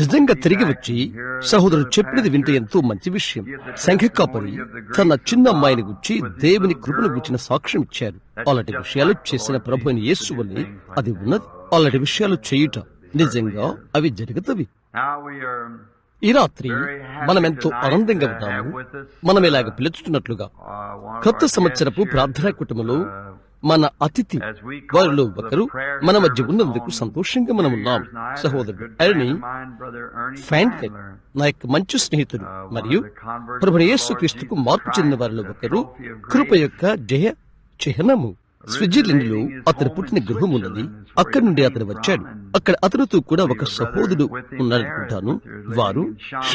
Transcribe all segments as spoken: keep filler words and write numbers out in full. నిజంగా తిరిగి వచ్చి సహోదరుడు చెప్పినది వింత ఎంతో మంచి విషయం. సంఘకాపరి తన చిన్న అమ్మాయిని గుర్చి దేవుని కృపను గుర్చిన సాక్ష్యం ఇచ్చారు. అలాంటి విషయాలు చేసిన ప్రభు అయిన యేసు వల్లే అది ఉన్నది. అలాంటి విషయాలు చేయుట నిజంగా అవి జరుగుతవి. ఈ రాత్రి మనం ఎంతో ఆనందంగా ఉన్నాము. మనం ఇలాగ పిలుచుతున్నట్లుగా కొత్త సంవత్సరపు ప్రార్థనా కుటుంబంలో మన అతిథి వారిలో ఒకరు మన మధ్య ఉన్నందుకు సంతోషంగా మనం ఉన్నాం. సహోదరుడు ఎర్నీ ఫ్రాంక్లిన్ నా యొక్క మంచి స్నేహితుడు మరియు ప్రభువైన యేసు క్రీస్తుకు మార్పు చెందిన వారిలో ఒకరు. కృప యొక్క జయ చిహ్నము. స్విట్జర్లాండ్ లో అతను పుట్టిన గృహం ఉన్నది. అక్కడి నుండి అతను వచ్చాడు. అక్కడ అతనితో కూడా ఒక సహోదరుడు ఉన్నారనుకుంటాను. వారు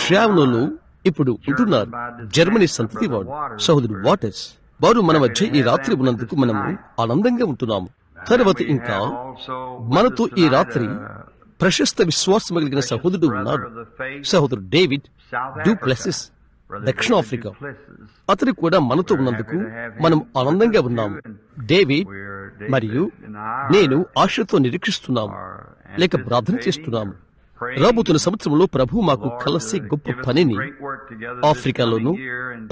శ్రావణంలో ఇప్పుడు ఉంటున్నారు. జర్మనీ సంతతి వాడు సహోదరుడు వాటర్స్. వారు మన మధ్య ఈ రాత్రి ఉన్నందుకు మనము ఆనందంగా ఉంటున్నాము. తర్వాత ఇంకా మనతో ఈ రాత్రి ప్రశస్త విశ్వాసం కలిగిన సహోదరుడు ఉన్నాడు. సహోదరుడు డేవిడ్ డూప్లెసిస్, దక్షిణాఫ్రికా. అతను కూడా మనతో ఉన్నందుకు మనం ఆనందంగా ఉన్నాము. డేవిడ్ మరియు నేను ఆశతో నిరీక్షిస్తున్నాము, లేక ప్రార్థన చేస్తున్నాము. రాబోతున్న సంవత్సరంలో ప్రభు మాకు కలిసి గొప్ప పనిని ఆఫ్రికాలోను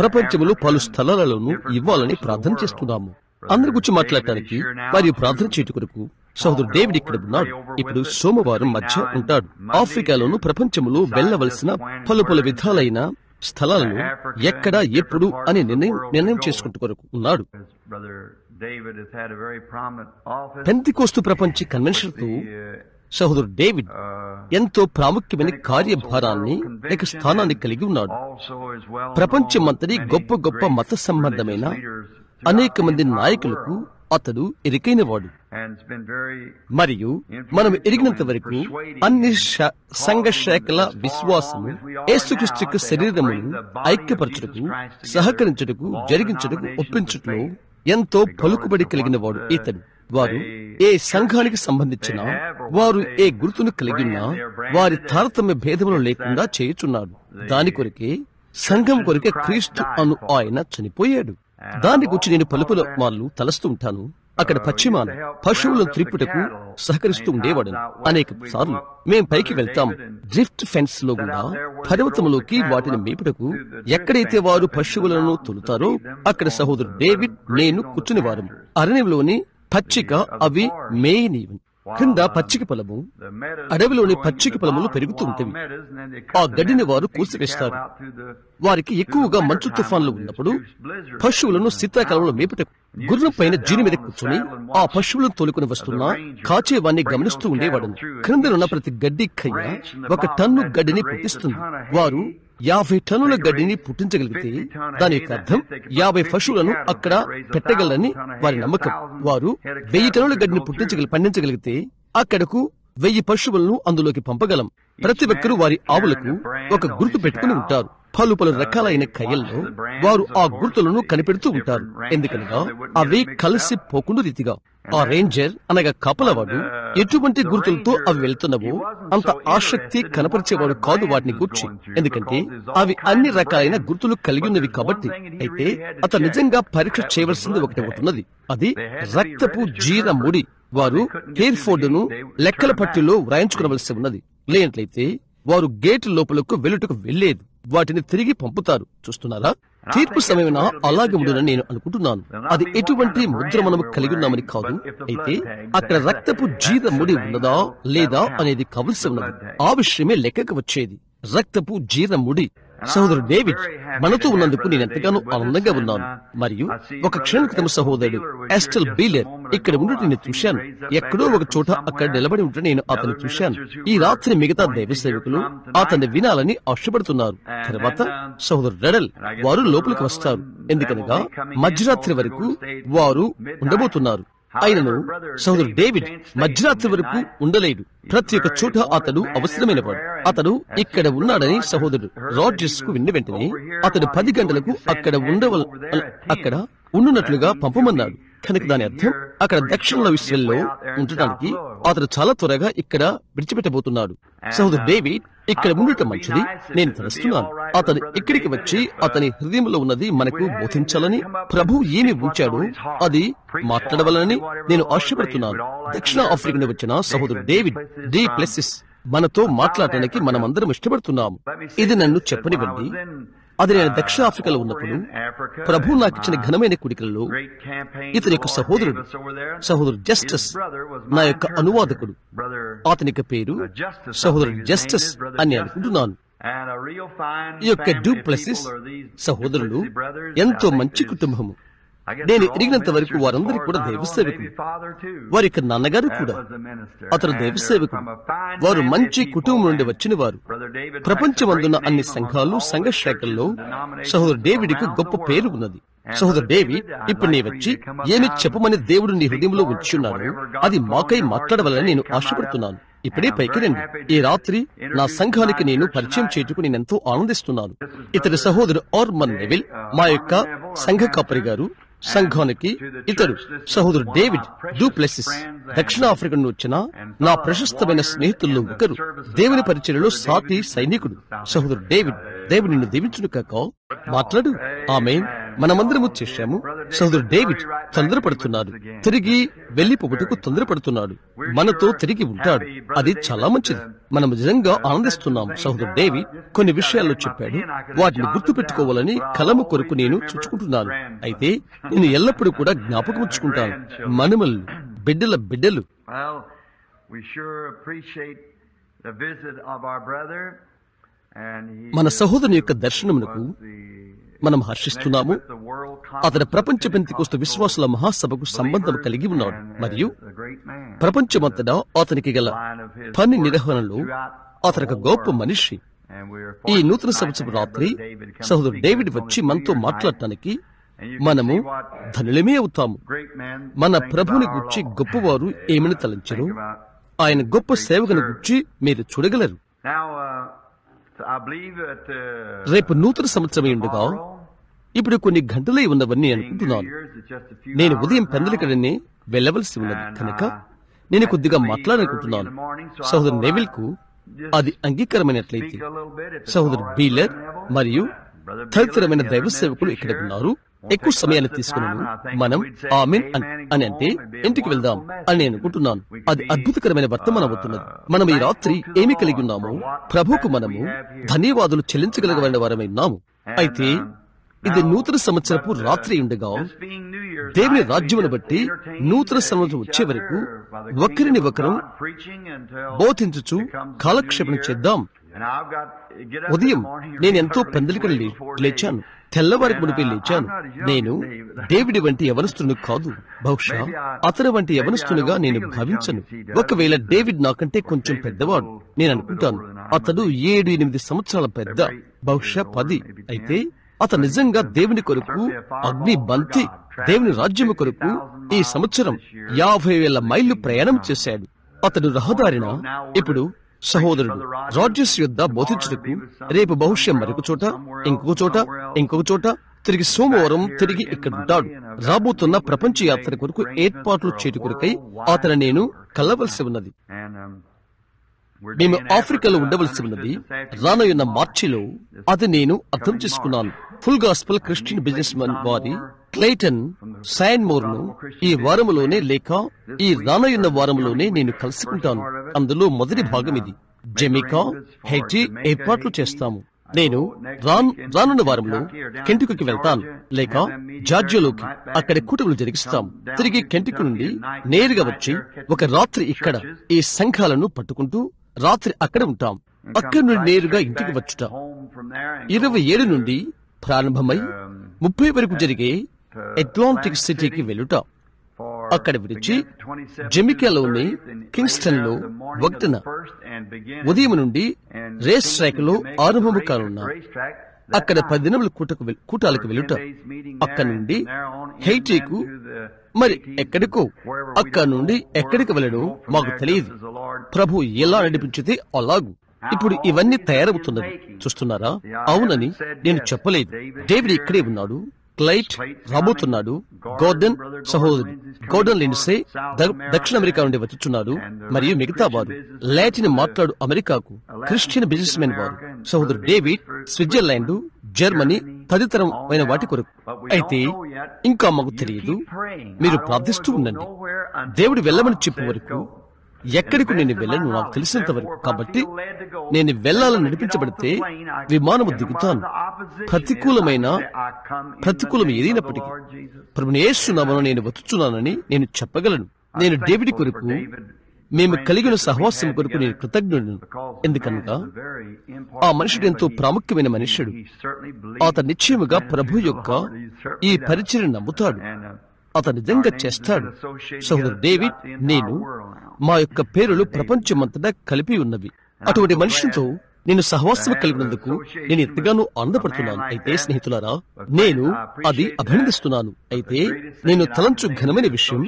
ప్రపంచంలో పలు స్థలాలలోనూ ఇవ్వాలని ప్రార్థన చేస్తున్నాము. అందరి గురించి మాట్లాడటానికి మరియు ప్రార్థన చేయటం కొరకు సహోదరుడు డేవిడ్ ఇక్కడ ఉన్నాడు. ఇప్పుడు సోమవారం మధ్య ఉంటాడు. ఆఫ్రికాలోను ప్రపంచంలో వెళ్ళవలసిన పలు పలు విధాలైన స్థలాలను ఎక్కడ ఎప్పుడు అని నిర్ణయం నిర్ణయం చేసుకుంటూ కొరకు ఉన్నాడు. పెంతికోస్తు ప్రపంచ కన్వెన్షన్ తో సహోదరుడు డేవిడ్ ఎంతో ప్రాముఖ్యమైన కార్యభారాన్ని లేక స్థానాన్ని కలిగి ఉన్నాడు. ప్రపంచమంతటి గొప్ప గొప్ప మత సంబంధమైన అనేక మంది నాయకులకు అతడు ఎరికైన వాడు. మరియు మనం ఎరిగినంత వరకు అన్ని సంఘ శాఖల విశ్వాసము యేసుక్రీస్తుకు శరీరమును ఐక్యపరచుటకు, సహకరించుటకు, జరిగించుటకు, ఒప్పించుటలో ఎంతో పలుకుబడి కలిగిన వాడు ఇతడు. వారు ఏ సంఘానికి సంబంధించిన వారు ఏ గుర్తును కలిగినా వారి తారతమ్య భేదములు లేకుండా చేయుచున్నాడు. దాని కొరకే సంఘం కొరకే క్రీస్తు అను ఆయన చనిపోయాడు. దాని గురించి నేను పలుపుల వాళ్ళు తలస్తూ ఉంటాను. అక్కడ పశ్చిమాన పశువులను త్రిప్పుటకు సహకరిస్తూ ఉండేవాడు. అనేక సార్లు మేము పైకి వెళ్తాం. డ్రిఫ్ట్ ఫెన్స్ లో గుండా పర్వతంలోకి వాటిని మేపుటకు ఎక్కడైతే వారు పశువులను తొలుతారో అక్కడ సహోదరు డేవిడ్ నేను కూర్చుని వారం. అరణ్యంలోని పచ్చిక అవి మేయనీయవు. క్రింద పచ్చిక పొలము, అడవిలోని పచ్చిక పొలములు పెరుగుతూ ఉంటవి. ఆ గడ్డిని వారు కూసివేస్తారు. వారికి ఎక్కువగా మంచు తుఫాన్లు ఉన్నప్పుడు పశువులను శీతాకాలంలో మేపుటకు గుర్రం పైన జీని మీద కూర్చొని ఆ పశువులను తోలుకుని వస్తున్నా కాచేవాన్ని గమనిస్తూ ఉండేవాడు. క్రిందనున్న ప్రతి గడ్డి కయ్య ఒక టన్ను గడ్డిని పుట్టిస్తుంది. వారు యాభై టన్నుల గడ్డిని పుట్టించగలిగితే దాని యొక్క అర్థం యాభై పశువులను అక్కడ పెట్టగలరని వారి నమ్మకం. వారు వెయ్యి టన్నుల గడ్డిని పుట్టించగలి పండించగలిగితే అక్కడకు వెయ్యి పశువులను అందులోకి పంపగలం. ప్రతి ఒక్కరూ వారి ఆవులకు ఒక గుర్తు పెట్టుకుని ఉంటారు. పలు పలు రకాలైన కయ్యల్లో వారు ఆ గుర్తులను కనిపెడుతూ ఉంటారు, ఎందుకనగా అవి కలిసి పోకుండా రీతిగా. ఆ రేంజర్ అనగా కాపలవాడు ఎటువంటి గుర్తులతో అవి వెళ్తున్నవో అంత ఆసక్తి కనపరిచేవాడు కాదు వాటిని గుర్చి, ఎందుకంటే అవి అన్ని రకాలైన గుర్తులు కలిగి ఉన్నవి కాబట్టి. అయితే అతను నిజంగా పరీక్ష చేయవలసింది ఒకటి అవుతున్నది, అది రక్తపు జీర ముడి. వారు హేర్ఫోర్డును లెక్కల పట్టిలో వ్రాయించుకునవలసి ఉన్నది, లేనట్లయితే వారు గేటు లోపలకు వెలుటకు వెళ్లేదు. వాటిని తిరిగి పంపుతారు. చూస్తున్నారా, తీర్పు సమయమున అలాగే ఉండునని నేను అనుకుంటున్నాను. అది ఎటువంటి ముద్ర మనము కలిగి ఉన్నామని కాదు, అయితే అక్కడ రక్తపు జీర ముడి ఉన్నదా లేదా అనేది కావలసి ఉన్నది. ఆ విషయమే లెక్కకు వచ్చేది, రక్తపు జీర ముడి. సహోదరు డేవిడ్ మనతో ఉన్నందుకు నేను ఎంతగానో ఆనందంగా ఉన్నాను. మరియు ఒక క్షణం క్రితం సహోదరుడు ఎస్టల్ బీలర్ ఇక్కడ ఉండటం నేను చూశాను. ఎక్కడో ఒక చోట అక్కడ నిలబడి ఉంటే నేను అతను చూశాను. ఈ రాత్రి మిగతా దైవ సేవకులు అతన్ని వినాలని ఆశపడుతున్నారు. తర్వాత సహోదరు రెడల్ వారు లోపలికి వస్తారు, ఎందుకనగా మధ్యరాత్రి వరకు వారు ఉండబోతున్నారు. ఆయనను సహోదరు డేవిడ్ మధ్యరాత్రి వరకు ఉండలేడు. ప్రతి ఒక్క చోట అతడు అవసరమైన వాడు. అతడు ఇక్కడ ఉన్నాడని సహోదరుడు రాజర్స్ కు విన్న వెంటనే అతడు పది గంటలకు అక్కడ ఉండవ అక్కడ ఉండునట్లుగా పంపమన్నాడు. కనుక దాని అర్థం అక్కడ దక్షిణ విశ్వంలో ఉండటానికి అతడు చాలా త్వరగా ఇక్కడ విడిచిపెట్టబోతున్నాడు. సహోదరు డేవిడ్ ఇక్కడ ఉండటం మంచిది నేను తెలుస్తున్నాను. అతను ఇక్కడికి వచ్చి అతని హృదయంలో ఉన్నది మనకు బోధించాలని, ప్రభు ఏమి ఉంచాడో అది మాట్లాడవాలని నేను ఆశపడుతున్నాను. దక్షిణ ఆఫ్రికా నుండి వచ్చిన సహోదరు డేవిడ్ డి ప్లెసిస్ మనతో మాట్లాడటానికి మనమందరం ఇష్టపడుతున్నాము. ఇది నన్ను చెప్పనివ్వండి. అది నేను దక్షిణాఫ్రికాలో ఉన్నప్పుడు ప్రభు నాకు ఇచ్చిన ఘనమైన కుడికలలో ఇతని యొక్క సహోదరుడు సహోదరుడు జస్టిస్ నా యొక్క అనువాదకుడు. అతని యొక్క పేరు సహోదరుడు జస్టిస్ అని అనుకుంటున్నాను. ఈ యొక్క డూప్లెసిస్ సహోదరులు ఎంతో మంచి కుటుంబము. నేను ఎరిగినంత వరకు వారందరికీ కూడా దైవసేవకులు. వారి యొక్క నాన్నగారు కూడా అతను దైవసేవకుడు. వారు మంచి కుటుంబం నుండి వచ్చిన వారు. ప్రపంచమందున్న అన్ని సంఘాలు, సంఘ శాఖల్లో సహోదరు డేవిడ్కు గొప్ప పేరు ఉన్నది. సహోదరు డేవిడ్, ఇప్పుడు నీ వచ్చి ఏమి చెప్పమని దేవుడు నీ హృదయంలో ఉంచున్నాడు, అది మాకై మాట్లాడవాలని నేను ఆశపడుతున్నాను. ఇప్పుడే పైకి రండి. ఈ రాత్రి నా సంఘానికి నేను పరిచయం చేయుటకు నేనెంతో ఆనందిస్తున్నాను. ఇతడు సహోదరు ఆర్మన్ నెవిల్, మా యొక్క సంఘ కాపరి గారు. సంఘానికి ఇతడు సహోదరు డేవిడ్ డూప్లెసిస్ దక్షిణాఫ్రికా నుండి వచ్చిన నా ప్రశస్తమైన స్నేహితుల్లో ఒకరు. దేవుని పరిచర్యలో సాటి సైనికుడు సహోదరు డేవిడ్. దేవుడు నిన్ను దీవించును కాక. మాట్లాడు. ఆమె మనమందరము చేశాము. సహోదరు డేవిడ్ తొందరపడుతున్నాడు, తిరిగి వెళ్లిపోటకు తొందరపడుతున్నాడు. మనతో తిరిగి ఉంటాడు, అది చాలా మంచిది. మనం నిజంగా ఆనందిస్తున్నాం. సహోదరు డేవిడ్ కొన్ని విషయాల్లో చెప్పాడు, వాటిని గుర్తు పెట్టుకోవాలని కలము కొరకు నేను చూచుకుంటున్నాను. అయితే నేను ఎల్లప్పుడూ కూడా జ్ఞాపకం ఉంచుకుంటాను. మనమల్ని బిడ్డల బిడ్డలు మన సహోదరుని యొక్క దర్శనమునకు మనం హర్షిస్తున్నాము. అతను ప్రపంచ పెంతెకొస్తు విశ్వాసుల మహాసభకు సంబంధం కలిగి ఉన్నాడు, మరియు ప్రపంచమంతటా అతనికి గల పని నిర్వహణలో అతను గొప్ప మనిషి. ఈ నూతన సంవత్సరం రాత్రి సహోదరు డేవిడ్ వచ్చి మనతో మాట్లాడటానికి మనము ధనులమే అవుతాము. మన ప్రభుని గుర్చి గొప్పవారు ఏమని తలంచరు. ఆయన గొప్ప సేవకుని గుర్చి మీరు చూడగలరు. రేపు నూతన సంవత్సరమై ఉండగా ఇప్పుడు కొన్ని గంటలే ఉన్నవన్నీ అనుకుంటున్నాను. నేను ఉదయం పెందలకడనే వెళ్ళవలసి ఉన్నది కనుక నేను కొద్దిగా మాట్లాడాలనుకుంటున్నాను. సహోదరు నెవిల్ కు అది అంగీకారమైనట్లయితే సహోదరు బీలర్ మరియు తదితరమైన దైవ సేవకులు ఇక్కడ ఉన్నారు. ఎక్కువ సమయాన్ని తీసుకున్నాను. మనం ఆమెన్ అని అంటే ఇంటికి వెళ్దాం అని నేను అనుకుంటున్నాను. అది అద్భుతకరమైన వర్తమానం అవుతున్నది. మనం ఈ రాత్రి ఏమి కలిగి ఉన్నామో ప్రభుకు మనము ధన్యవాదాలు చెల్లించగలగమైన వారమై ఉన్నాము. అయితే ఇది నూతన సంవత్సరపు రాత్రి ఉండగా దేవుని రాజ్యమును బట్టి నూతన సంవత్సరం వచ్చే వరకు ఒకరిని ఒకరు బోధించుచు కాలక్షేపణ చేద్దాం. ఉదయం నేను ఎంతో పందిలికలు లేచాను, తెల్లవారికి మునిపి లేచాను. నేను డేవిడ్ వంటి యవనస్తును కాదు, బహుశా అతని వంటి యవనస్తునిగా నేను భావించను. ఒకవేళ డేవిడ్ నాకంటే కొంచెం పెద్దవాడు నేను అనుకుంటాను. అతడు ఏడు ఎనిమిది సంవత్సరాల పెద్ద, బహుశా పది. అయితే అతను నిజంగా దేవుని కొరకు అగ్ని బంతి, దేవుని రాజ్యము కొరకు ఈ సంవత్సరం యాభై వేల మైళ్ళు ప్రయాణం చేశాడు. అతడు రహదారిన ఇప్పుడు సహోదరుడు రాజేష్ యొద్ద బోధించుటకు రేపు బహుశా మరొక చోట, ఇంకొక చోట, ఇంకొక చోట, తిరిగి సోమవారం తిరిగి ఇక్కడ ఉంటాడు. రాబోతున్న ప్రపంచ యాత్ర కొరకు ఏర్పాట్లు చేటు కొరకై అతను నేను కలవలసి ఉన్నది. మేము ఆఫ్రికాలో ఉండవలసి ఉన్నది రానయ్యున్న మార్చిలో. అది నేను అర్థం చేసుకున్నాను. Full gospel Christian business man వారి క్లైటన్ సైన్మోర్ ను ఈ వారంలోనే లేక ఈ రానయ్యున్న వారంలోనే నేను కలుసుకుంటాను. అందులో మొదటి భాగం ఇది. జమైకా, హెయిటీ ఏర్పాట్లు చేస్తాము. నేను రానున్న వారంలో కెంటుకుకి వెళ్తాను లేక జార్జియాలోకి. అక్కడ కూటములు జరిగిస్తాం. తిరిగి కెంటుకు నుండి నేరుగా వచ్చి ఒక రాత్రి ఇక్కడ ఈ సంఘాలను పట్టుకుంటూ రాత్రి అక్కడ ఉంటాం. అక్కడి నుండి నేరుగా ఇంటికి వచ్చుట ఇరవై ఏడు నుండి ప్రారంభమై ముప్పై వరకు జరిగే అట్లాంటిక్ సిటీకి వెళ్ళుట. అక్కడ విడిచి జమైకాలోని కింగ్స్టన్ లో వక్తన ఉదయం నుండి రేస్ ట్రాక్ లో ఆరంభము కానున్నాం. అక్కడ పది దినముల కూటాలకు వెళ్ళుట. అక్కడ నుండి హెయిటీకు, మరి ఎక్కడికో. అక్కడ నుండి ఎక్కడికి వెళ్ళడం మాకు తెలియదు. ప్రభు ఎలా నడిపించితే అలాగూ. ఇప్పుడు ఇవన్నీ తయారవుతున్నది చూస్తున్నారా. అవునని నేను చెప్పలేదు. డేవిడ్ ఇక్కడే ఉన్నాడు, క్లైట్ రాబోతున్నాడు, గోర్డన్ సహోదరుడు గోర్డన్ లిండ్సే దక్షిణ అమెరికా నుండి వచ్చుచున్నాడు, మరియు మిగతా వారు లాటిన్ మాట్లాడు అమెరికాకు. క్రిస్టియన్ బిజినెస్ మెన్ వారు సహోదరు డేవిడ్ స్విట్జర్లాండ్, జర్మనీ తదితరమైన వాటి కొరకు. అయితే ఇంకా మాకు తెలియదు. మీరు ప్రార్థిస్తూ ఉండండి. దేవుడు వెళ్ళమని చెప్పే వరకు ఎక్కడికి నేను వెళ్ళను నాకు తెలిసినంత వరకు. కాబట్టి నేను వెళ్ళాలని నడిపించబడితే విమానము దిగుతాను, ప్రతికూలమైన ప్రతికూలం ఏదైనప్పటికీ ప్రభుని యేసు నామమున నేను వస్తున్నానని నేను చెప్పగలను. నేను డేవిడ్ కొరకు, మేము కలిగిన సహవాసం కొరకు నేను కృతజ్ఞుడను. ఎందుకనగా ఆ మనుషుడు ఎంతో ప్రాముఖ్యమైన మనుష్యుడు. అతను నిశ్చయముగా ప్రభు యొక్క ఈ పరిచర్యను నమ్ముతాడు, అతను నిజంగా చేస్తాడు. సోదరు డేవిడ్, నేను, మా యొక్క పేరులు ప్రపంచమంతటా కలిపి ఉన్నవి. అటువంటి మనుషులతో నేను సహవాసం కలిగినందుకు నేను ఎంతగానో ఆనందపడుతున్నాను. అయితే స్నేహితులారా, నేను అది అభినందిస్తున్నాను. అయితే నేను తలంచు ఘనమైన విషయం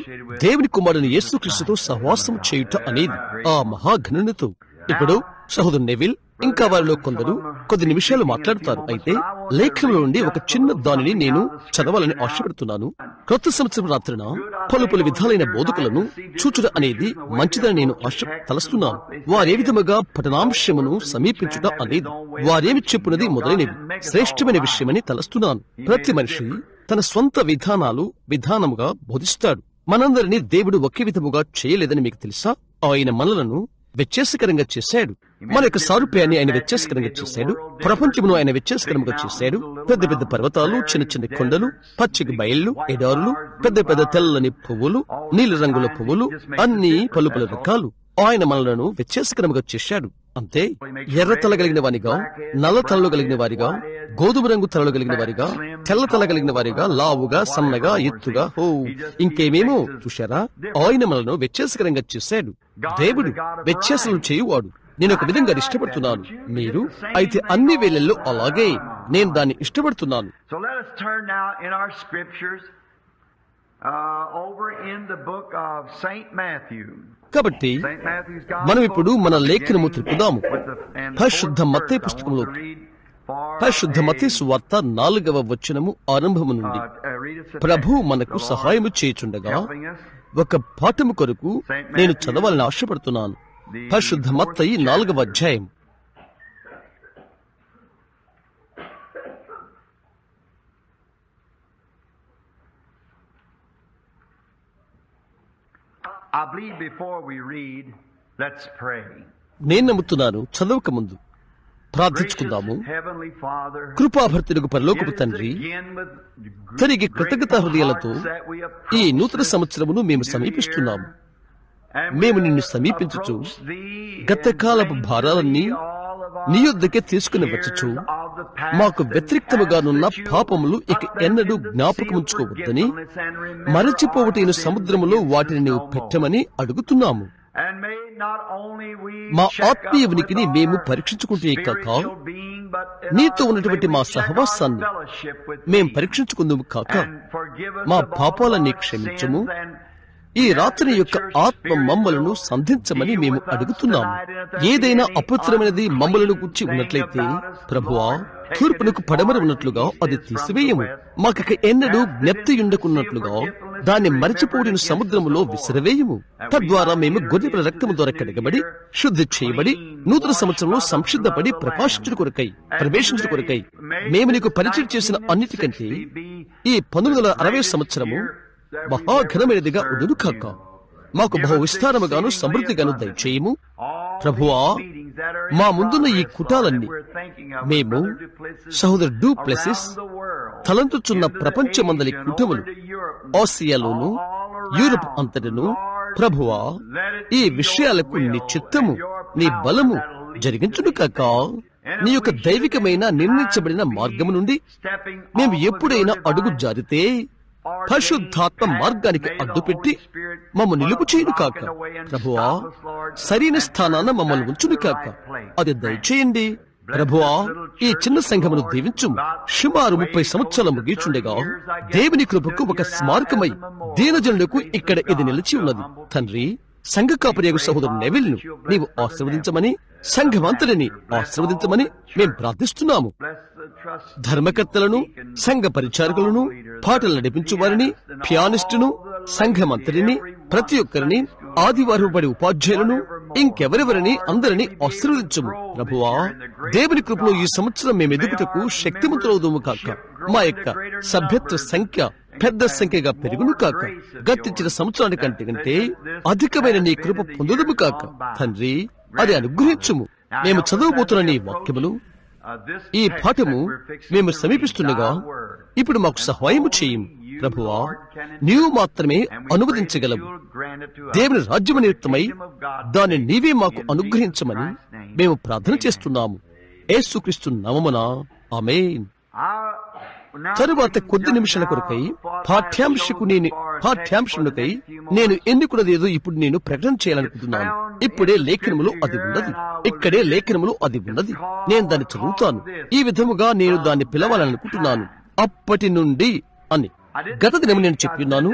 దేవుని కుమారుని యేసుక్రీస్తుతో సహవాసం చేయుట అనేది, ఆ మహాఘనునితో. ఇప్పుడు సహోదరు నెవిల్ ఇంకా వారిలో కొందరు కొద్ది నిమిషాలు మాట్లాడతారు. అయితే లేఖనంలో నుండి ఒక చిన్న దానిని నేను చదవాలని ఆశపడుతున్నాను. క్రొత్త సంవత్సరం రాత్రిన పలు పలు విధాలైన బోధకులను చూచుట అనేది మంచిదని నేను ఆశ తలస్తున్నాను. వారే విధముగా పఠనాంశమును సమీపించుట అనేది, వారేమి చెప్పున్నది మొదలైనవి శ్రేష్టమైన విషయమని తలస్తున్నాను. ప్రతి మనిషి తన స్వంత విధానాలు విధానముగా బోధిస్తాడు. మనందరినీ దేవుడు ఒకే విధముగా చేయలేదని మీకు తెలుసా? ఆయన మనలను వ్యత్యాసకరంగా చేశాడు. మన యొక్క సారూప్యాన్ని ఆయన వ్యత్యాసకరంగా చేశాడు. ప్రపంచమును ఆయన వ్యత్యాసకరంగా చేశాడు. పెద్ద పెద్ద పర్వతాలు, చిన్న చిన్న కొండలు, పచ్చిక బయళ్లు, ఎడారులు, పెద్ద పెద్ద తెల్లని పువ్వులు, నీలి రంగుల పువ్వులు, అన్ని పలు పలు రకాలు. ఆయన మనలను వ్యత్యాసకరంగా చేశాడు. అంతే, ఎర్ర తల కలిగిన వారిగా, నల్ల తలలు కలిగిన వారిగా, గోధుమ రంగు తలలు కలిగిన వారిగా, తెల్ల తల కలిగిన వారిగా, లావుగా, సన్నగా, ఎత్తుగా, హో ఇంకేమేమో. చూశారా, ఆయన మనలను వ్యత్యాసకరంగా చేశాడు. దేవుడు వ్యత్యాసాలు చేయువాడు. నేను ఒక విధంగా ఇష్టపడుతున్నాను. మీరు అయితే అన్ని వేళల్లో అలాగే, నేను దాన్ని ఇష్టపడుతున్నాను. కాబట్టి మనం ఇప్పుడు మన లేఖనము తిప్పుదాము. పరిశుద్ధ మత్తయి పుస్తకంలో, పరిశుద్ధ మత్తయి సువార్త నాలుగవ వచనము ఆరంభము నుండి. ప్రభు మనకు సహాయము చేయుచుండగా ఒక పాఠము కొరకు నేను చదవాలని ఆశపడుతున్నాను. పరిశుద్ధ మత్తయి నాలుగవ అధ్యాయం. నేను నమ్ముతున్నాను, చదవక ముందు ప్రార్థించుకుందాము. కృపాభర్తులకు పరలోకపు తండ్రి, తిరిగి కృతజ్ఞతా హృదయాలతో ఈ నూతన సంవత్సరమును మేము సమీపిస్తున్నాము. మేము నిన్ను సమీపించుచు గతకాలపు భారాలన్నీ నీ యొద్దకే తీసుకుని వచ్చుచు మాకు వ్యతిరేక్తముగానున్న పాపములు ఇక ఎన్నడూ జ్ఞాపకముంచుకోవద్దని, మరచిపోవటైన సముద్రములో వాటిని నీవు పెట్టమని అడుగుతున్నాము. మా ఆత్మీయ ఉనికిని మేము పరీక్షించుకుంటే కాక, నీతో ఉన్నటువంటి మా సహవాసాన్ని మేము పరీక్షించుకుందాము కాక. మా పాపాలన్నీ క్షమించము. ఈ రాత్రి యొక్క ఆత్మ మమ్మలను సంధించమని మేము అడుగుతున్నాము. ఏదైనా అపవిత్రమైనది మమ్మలను గుచ్చి ఉన్నట్లయితే ప్రభువా, తూర్పునకు పడమర ఉన్నట్లుగా అది తీసివేయము. మాకిక ఎన్నడూ జ్ఞప్తి ఉండకున్నట్లుగా దాన్ని మరచిపోడిన సముద్రములో విసిరవేయము. తద్వారా మేము గొర్రెల రక్తము ద్వారా కడగబడి శుద్ధి చేయబడి నూతన సంవత్సరంలో సంసిద్ధపడి ప్రకాశించుట కొరకై ప్రవేశించుట కొరకై మేము నీకు పరిచయం చేసిన అన్నిటికంటే ఈ పంతొమ్మిది వందల అరవై సంవత్సరము మహాఘనమైనదిగా ఉండును కాక. మాకు బహు విస్తారముగాను సమృద్ధిగాను దయచేయము. ప్రభువా, మా ముందున్న ఈ కుటాలన్నీ మేము సహోదరు డు ప్లెసిస్ తలంతుచున్న ప్రపంచమందలి కుటుంబములు, ఆసియాలోను యూరప్ అంతటిను ప్రభువా, ఈ విషయాలకు నీ చిత్తము నీ బలము జరిగించును కాక. నీ యొక్క దైవికమైన నిర్ణయించబడిన మార్గము నుండి మేము ఎప్పుడైనా అడుగు జారితే పరిశుద్ధాత్మ మార్గానికి అడ్డుపెట్టి మమ్మల్ని నిలుపు చేయను కాక. ప్రభువా, సరైన స్థానాన మమ్మల్ని ఉంచును కాక. అది దయచేయండి. ప్రభువా, ఈ చిన్న సంఘమును దీవించు. సుమారు ముప్పై సంవత్సరాల ముగిచుండగా దేవుని కృపకు ఒక స్మారకమై దీనజనులకు ఇక్కడ ఇది నిలిచి ఉన్నది. తండ్రి, సంఘ కాపరియగు సహోదరు నెవిల్ ను నీవు ఆశీర్వదించమని, సంఘమంతటిని ఆశీర్వదించమని మేము ప్రార్థిస్తున్నాము. ధర్మకర్తలను, సంఘ పరిచారకులను, పాటలు నడిపించువారిని, పియానిస్టును, సంఘమంతటిని, ప్రతి ఒక్కరిని, ఆదివారం పడి ఉపాధ్యాయులను, ఇంకెవరెవరిని అందరినీ ఆశీర్వదించము. ప్రభువా, దేవుని కృపలో ఈ సంవత్సరం మేము ఎదుగుటకు శక్తిమంతులవుదుము కాక. మా యొక్క సభ్యత్వ సంఖ్య పెద్ద సంఖ్యగా పెరుగును కాక, గతించిన సంవత్సరాని కంటే కంటే అధికమైన నీ కృప పొందుదుము కాక తండ్రి, అది అనుగ్రహించుము. మేము చదవబోతున్న నీ వాక్యములు, ఈ పాఠము మేము సమీపిస్తుండగా ఇప్పుడు మాకు సహాయము చేయము ప్రభువా. నీవు మాత్రమే అనువదించగలవు. దేవుని రాజ్యము నిమిత్తమై దాన్ని నీవే మాకు అనుగ్రహించమని మేము ప్రార్థన చేస్తున్నాము యేసుక్రీస్తు నామమున, ఆమేన్. తరువాత కొద్ది నిమిషాల కొరకై పాఠ్యాంశకు నేను పాఠ్యాంశములకై నేను ఎన్నుకున్నది ఏదో ఇప్పుడు నేను ప్రకటన చేయాలనుకుంటున్నాను. ఇప్పుడే లేఖనములు అది ఉన్నది, ఇక్కడే లేఖనములు అది ఉన్నది, నేను దాన్ని చదువుతాను. ఈ విధముగా నేను దాన్ని పిలవాలనుకుంటున్నాను, అప్పటి నుండి అని. గత దినం నేను చెప్తున్నాను,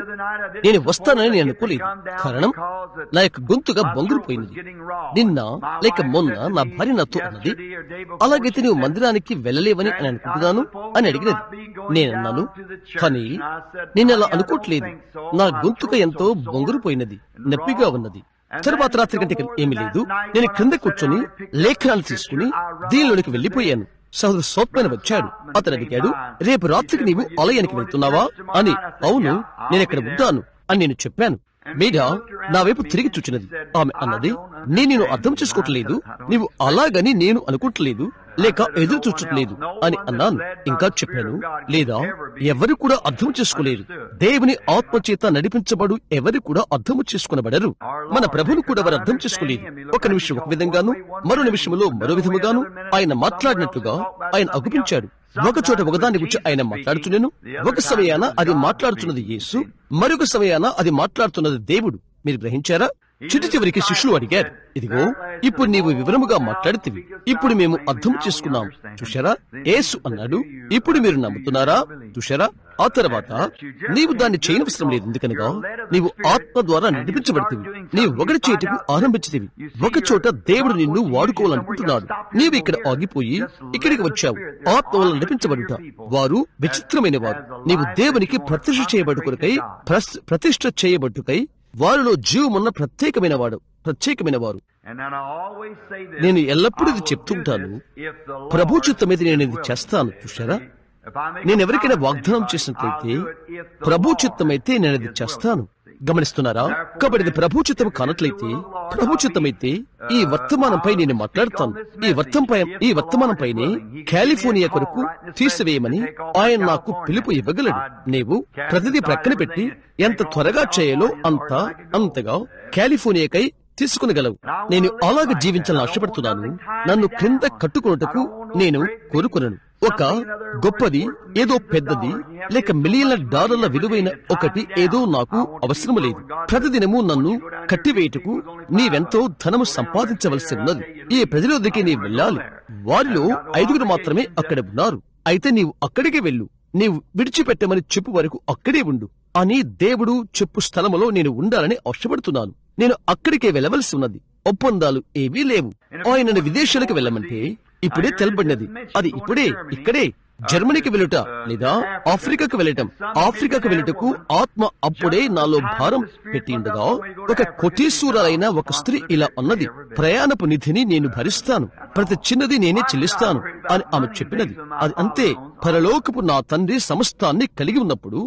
నేను వస్తానని నేను అనుకోలేదు. కారణం, నా యొక్క గొంతుగా బొంగురుపోయింది. నిన్న లేక మొన్న నా భార్య నాతో అన్నది, అలాగైతే నువ్వు మందిరానికి వెళ్ళలేవని అని అనుకుంటున్నాను అని అడిగినది. నేనన్నాను, కానీ నేను అలా అనుకోవట్లేదు, నా గొంతుక ఎంతో బొంగురుపోయినది, నొప్పిగా ఉన్నది. తరువాత రాత్రి గంటకి ఏమీ లేదు, నేను క్రింద కూర్చొని లేఖనాలు తీసుకుని దీనిలోనికి వెళ్ళిపోయాను. సహోదరు సోత్మైన వచ్చాడు. అతను అడిగాడు, రేపు రాత్రికి నీవు ఆలయానికి వెళ్తున్నావా అని. అవును, నేను ఇక్కడ ఉంటాను అని నేను చెప్పాను. మీరా నా వైపు తిరిగి చూచినది. ఆమె అన్నది, నేను నేను అర్థం చేసుకోవట్లేదు, నీవు అలాగని నేను అనుకోవట్లేదు లేక ఎదురు చూచట్లేదు అని అన్నాను. ఇంకా చెప్పాను, లేదా ఎవరు కూడా అర్థం చేసుకోలేరు. దేవుని ఆత్మచేత నడిపించబడు ఎవరు కూడా అర్థము చేసుకునబడరు. మన ప్రభువును కూడా వారు అర్థం చేసుకోలేదు. ఒక నిమిషం ఒక విధంగాను, మరో నిమిషంలో మరో విధముగాను ఆయన మాట్లాడినట్లుగా ఆయన అగుపించాడు. ఒక చోట ఒకదాని గురించి ఆయన మాట్లాడుతున్నాను. ఒక సమయాన అది మాట్లాడుతున్నది యేసు, మరొక సమయాన అది మాట్లాడుతున్నది దేవుడు. మీరు గ్రహించారా? చిటి చివరికి శిష్యులు అడిగారు, ఇదిగో ఇప్పుడు నీవు వివరముగా మాట్లాడితివి, ఇప్పుడు మేము అర్థం చేసుకున్నాం. చూశారా? యేసు అన్నాడు, ఇప్పుడు మీరు నమ్ముతున్నారా? చూశారా? ఆ తర్వాత నీవు దాన్ని చేయనవసరం లేదు, ఎందుకనగా నీవు ఆత్మ ద్వారా నడిపించబడుతుంది. నీవు ఒకటి చేయటకు ఆరంభించితివి. ఒక చోట దేవుడు నిన్ను వాడుకోవాలనుకుంటున్నాడు. నీవు ఇక్కడ ఆగిపోయి ఇక్కడికి వచ్చావు. ఆత్మ వల్ల నడిపించబడుట వారు విచిత్రమైన వారు. నీవు దేవునికి ప్రతిష్ఠ చేయబడుకునికై ప్రతిష్ఠ చేయబట్టుకై వారిలో జీవమున్న ప్రత్యేకమైన వాడు, ప్రత్యేకమైన వారు. నేను ఎల్లప్పుడూ ఇది చెప్తుంటాను, ప్రభు చిత్తం మీద నేను ఇది చేస్తాను. చూసారా? నేను ఎవరికైనా వాగ్దానం చేసినట్లయితే ప్రభు చిత్తం అయితే నేను ఇది చేస్తాను. గమనిస్తున్నారా? కాబట్టి ఇది ప్రభు చిత్తం కానట్లయితే, ప్రభు చిత్తమైతే ఈ వర్తమానంపై నేను మాట్లాడతాను. ఈ వర్తంపై ఈ వర్తమానంపైనే కాలిఫోర్నియా కొరకు తీసివేయమని ఆయన నాకు పిలుపు ఇవ్వగలడు. నీవు ప్రతిదీ ప్రక్కన పెట్టి ఎంత త్వరగా చేయాలో అంత అంతగా కాలిఫోర్నియాకై తీసుకునగలవు. నేను అలాగే జీవించాలని ఆశపడుతున్నాను. నన్ను క్రింద కట్టుకున్నటకు నేను కోరుకున్నాను. ఒక గొప్పది, ఏదో పెద్దది లేక మిలియన్ల డాలర్ల విలువైన ఒకటి ఏదో నాకు అవసరం లేదు. ప్రతిదినము నన్ను కట్టివేయటకు నీవెంతో ధనము సంపాదించవలసి ఉన్నది. ఈ ప్రజలొద్దకి నీ వెళ్ళాలి. వారిలో ఐదుగురు మాత్రమే అక్కడ ఉన్నారు. అయితే నీవు అక్కడికే వెళ్ళు, నీవు విడిచిపెట్టమని చెప్పు వరకు అక్కడే ఉండు అని దేవుడు చెప్పు స్థలములో నేను ఉండాలని ఆశపడుతున్నాను. నేను అక్కడికే వెళ్ళవలసి ఉన్నది. ఒప్పందాలు ఏవీ లేవు. ఆయనను విదేశాలకు వెళ్ళమంటే ఇప్పుడే తెలబడినది. అది ఇప్పుడే ఇక్కడే జర్మనీకి వెళ్ళుట లేదా ఆఫ్రికాకు వెళ్ళటం. ఆఫ్రికాకు వెళ్ళటకు ఆత్మ అప్పుడే నాలో భారం పెట్టిండగా ఒక కోటీశ్వరులైన ఒక స్త్రీ ఇలా అన్నది, ప్రయాణపు నిధిని నేను భరిస్తాను, ప్రతి చిన్నది నేనే చెల్లిస్తాను అని ఆమె చెప్పినది. అది అంతే. పరలోకపు నా తండ్రి సమస్తాన్ని కలిగి ఉన్నప్పుడు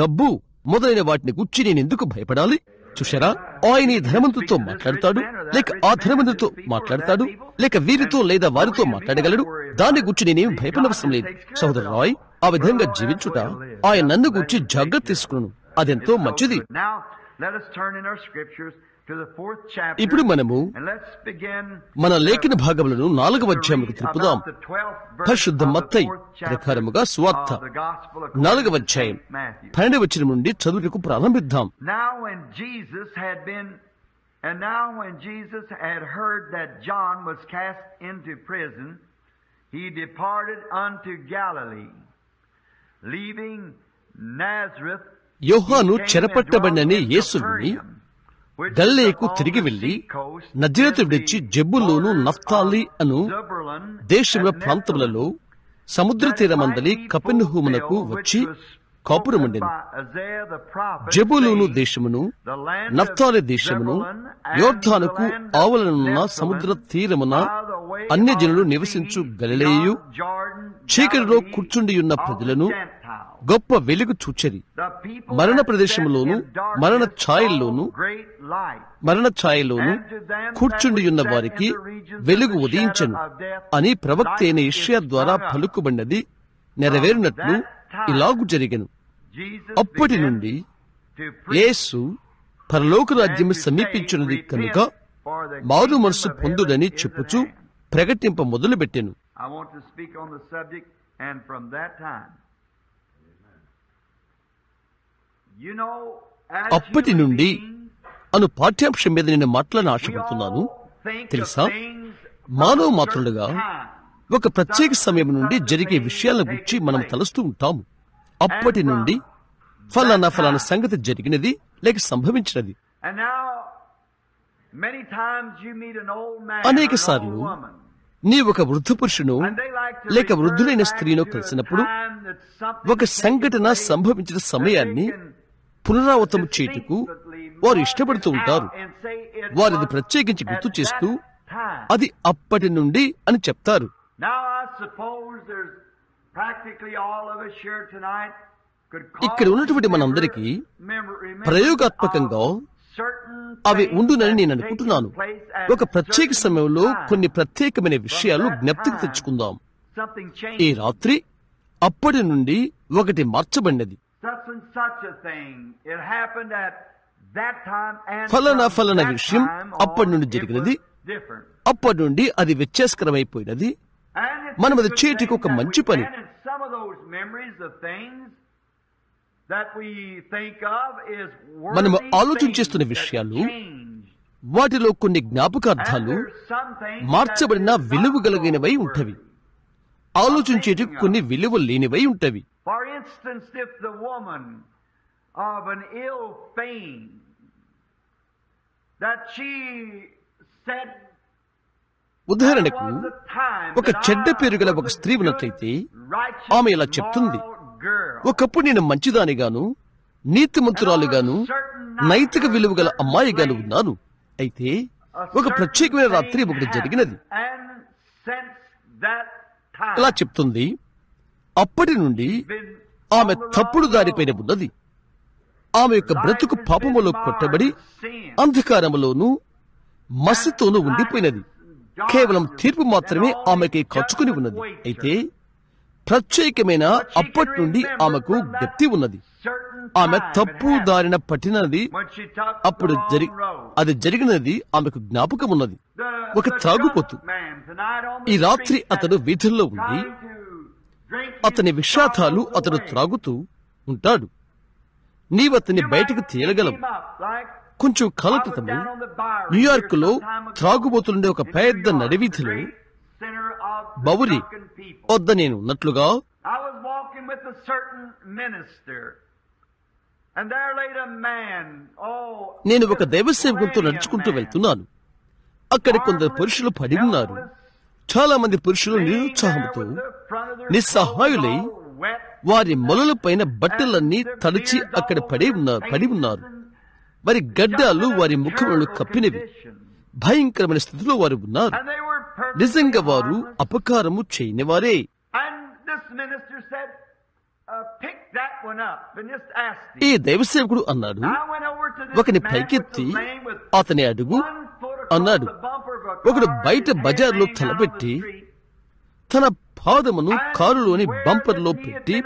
డబ్బు మొదలైన వాటిని గుర్చి నేనెందుకు భయపడాలి? చూశారా? ఆయన ఈ ధనవంతుతో మాట్లాడతాడు లేక ఆ ధనవంతుతో మాట్లాడతాడు లేక వీరితో లేదా వారితో మాట్లాడగలడు. దాన్ని గురించి నేనేమి భయపడవసరం లేదు. సోదరు రాయ్, ఆ విధంగా జీవించుట ఆయన నన్ను గురించి జాగ్రత్త తీసుకున్నాను. అదెంతో మంచిది. ఇప్పుడు మనము మన లేఖన భాగములను నాలుగవ అధ్యాయముకు తిప్పుదాం. పరిశుద్ధ మత్తయి ప్రకారముగా సువార్త నాలుగవ అధ్యాయం పన్నెండవ వచనం నుండి చదువుకు ప్రారంభిద్దాం. యోహాను చెరపట్టబడినని యేసుని గలిలయకు తిరిగి వెళ్లి నజరేతు విడిచి జెబులూను నఫ్తాలి అను దేశముల ప్రాంతములలో సముద్ర తీరమందలి కపెర్నహూమునకు వచ్చి కాపురముండెను. జెబులూను దేశమును నఫ్తాలి దేశమును యోర్ధానుకు ఆవలనున్న సముద్ర తీరమున అన్యజనులు నివసించు గలిలయయు చీకటిలో కూర్చుండియున్న ప్రజలను గొప్ప వెలుగు చూచెది. మరణ ప్రదేశంలోను మరణ ఛాయల్లోను మరణ ఛాయలోను కూర్చుండియున్న వారికి వెలుగు ఉదయించెను అని ప్రవక్త అయిన యెషయా ద్వారా పలుకుబడినది నెరవేరినట్లు ఇలాగు జరిగెను. అప్పటి నుండి యేసు పరలోక రాజ్యము సమీపించున్నది కనుక మారు మనసు పొందుడని చెప్పుచూ ప్రకటింప మొదలుపెట్టెను. అప్పటి నుండి అను పాఠ్యాంశం మీద నేను మాట్లాడిన ఆశపడుతున్నాను. తెలుసా, మానవ మాత్రులుగా ఒక ప్రత్యేక సమయం నుండి జరిగే విషయాల గురించి మనం తలస్తూ ఉంటాము. అప్పటి నుండి ఫలానా ఫలానా సంగతి జరిగినది లేక సంభవించినది. అనేక సార్లు నీ ఒక వృద్ధ పురుషును లేక వృద్ధులైన స్త్రీను కలిసినప్పుడు ఒక సంఘటన సంభవించిన సమయాన్ని పునరావృతం చేయటకు వారు ఇష్టపడుతూ ఉంటారు. వారిని ప్రత్యేకించి గుర్తు చేస్తూ అది అప్పటి నుండి అని చెప్తారు. ఇక్కడ ఉన్నటువంటి మనందరికీ ప్రయోగాత్మకంగా అవి ఉండునని నేను అనుకుంటున్నాను. ఒక ప్రత్యేక సమయంలో కొన్ని ప్రత్యేకమైన విషయాలు జ్ఞప్తికి తెచ్చుకుందాం. ఈ రాత్రి అప్పటి నుండి ఒకటి మార్చబడినది, ఫలానా ఫలానా విషయం అప్పటి నుండి జరిగినది, అప్పటి నుండి అది వ్యత్యాసకరమైపోయినది. మనం అది చేయటకు ఒక మంచి పని. మనము ఆలోచన చేస్తున్న విషయాలు, వాటిలో కొన్ని జ్ఞాపకార్థాలు మార్చబడిన విలువ కలిగినవై ఉంటవి, ఆలోచించేటి కొన్ని విలువ లేనివై ఉంటవి. ఉదాహరణకు, ఒక చెడ్డ పేరు గల ఒక స్త్రీ ఉన్నట్లయితే ఆమె ఇలా చెప్తుంది, ఒకప్పుడు నేను మంచిదానిగాను నీతిమంతురాలుగాను నైతిక విలువ గల అమ్మాయిగాను ఉన్నాను. అయితే ఒక ప్రత్యేకమైన రాత్రి ఒకటి జరిగినది. ఇలా చెప్తుంది. అప్పటి నుండి ఆమె తప్పుడు దారిపైన ఉన్నది. ఆమె యొక్క బ్రతుకు పాపములో కొట్టబడి అంధకారములోనూ మసితోనూ ఉండిపోయినది. కేవలం తీర్పు మాత్రమే ఆమెకి కచ్చుకుని ఉన్నది. అయితే ప్రత్యేకమైన అప్పటి నుండి ఆమెకు గప్తి ఉన్నది. ఆమె తప్పు దారిన పట్టినది అప్పుడు జరి అది జరిగినది ఆమెకు జ్ఞాపకం ఉన్నది. ఒక త్రాగుపోతు ఈ రాత్రి అతడు వీధుల్లో ఉండి అతని విషాదాలు అతను త్రాగుతూ ఉంటాడు. నీవు అతన్ని బయటకు తీయగలవు. కొంచెం కాల క్రితము న్యూయార్క్ లో త్రాగుబోతుండే ఒక పెద్ద నడివీధిలో బౌరీ వద్ద నేను ఉన్నట్లుగా నేను ఒక దైవ సేవకునితో నడుచుకుంటూ వెళ్తున్నాను. అక్కడ కొందరు పురుషులు పడి ఉన్నారు. చాలా మంది పురుషులు నిరుత్సాహంతో నిస్సహాయులై వారి మొలల పైన బట్టలన్నీ తడిచి అక్కడ పడి ఉన్నారు పడి ఉన్నారు వారి గడ్డాలు వారి ముఖములు కప్పినవి. భయంకరమైన స్థితిలో వారు ఉన్నారు. నిజంగా వారు అపకారము చేయని వారే. ఈ దైవసేవకుడు అన్నాడు, ఒకని పైకెత్తి అతని అడుగు అన్నాడు. ఒకడు బయట బజార్లో తలపెట్టి తన పాదమును కారులోని బంపర్లో పెట్టి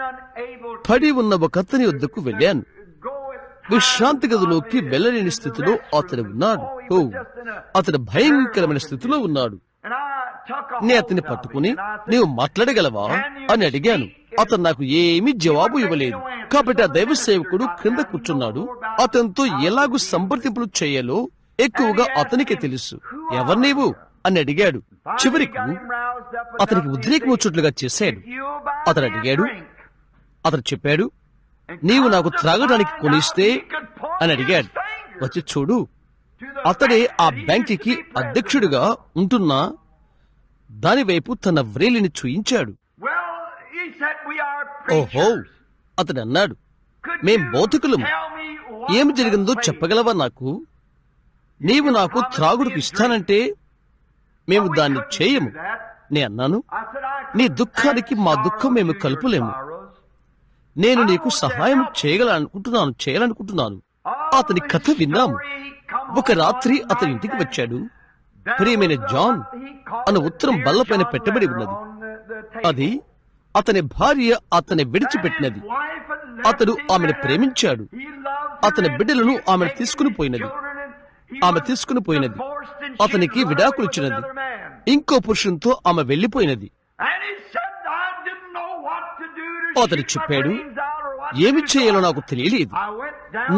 పడి ఉన్న ఒక అతని వద్దకు వెళ్ళాను. విశ్రాంతి గదిలోకి వెళ్ళలేని స్థితిలో అతడు ఉన్నాడు. ఓ అతడు భయంకరమైన స్థితిలో ఉన్నాడు. నేను అతన్ని పట్టుకుని నీవు మాట్లాడగలవా అని అడిగాను. అతను నాకు ఏమీ జవాబు ఇవ్వలేదు. కాబట్టి ఆ దైవ సేవకుడు క్రింద కూర్చున్నాడు. అతనితో ఎలాగూ సంప్రదింపులు చేయాలో ఎక్కువగా అతనికే తెలుసు. ఎవరు నీవు అని అడిగాడు. చివరికి అతనికి ఉద్రేకం వచ్చేట్లుగా చేశాడు. అతను అడిగాడు అతను చెప్పాడు, నీవు నాకు త్రాగడానికి కొనిస్తే అని అడిగాడు. వచ్చి చూడు, అతడే ఆ బ్యాంకీకి అధ్యక్షుడిగా ఉంటున్న దానివైపు తన వ్రేలిని చూయించాడు. ఓహో అతడు అన్నాడు, మేం బోధకులము, ఏమి జరిగిందో చెప్పగలవా? నాకు నీవు నాకు త్రాగుడుకు ఇస్తానంటే మేము దాన్ని చేయము. నే అన్నాను, నీ దుఃఖానికి మా దుఃఖం మేము కలుపులేము. నేను నీకు సహాయం చేయాలనుకుంటున్నాను చేయాలనుకుంటున్నాను అతని కథ విన్నాము. ఒక రాత్రి అతని ఇంటికి వచ్చాడు. ప్రియమైన జాన్ అన్న ఉత్తరం బల్లపైన పెట్టబడి ఉన్నది. అది అతని భార్య అతని విడిచిపెట్టినది. అతడు ఆమెను ప్రేమించాడు. అతని బిడ్డలను ఆమెను తీసుకుని పోయినది ఆమె తీసుకుని పోయినది అతనికి విడాకులిచ్చినది. ఇంకో పురుషునితో ఆమె వెళ్లిపోయినది. అతడు చెప్పాడు, ఏమి చేయాలో నాకు తెలియలేదు.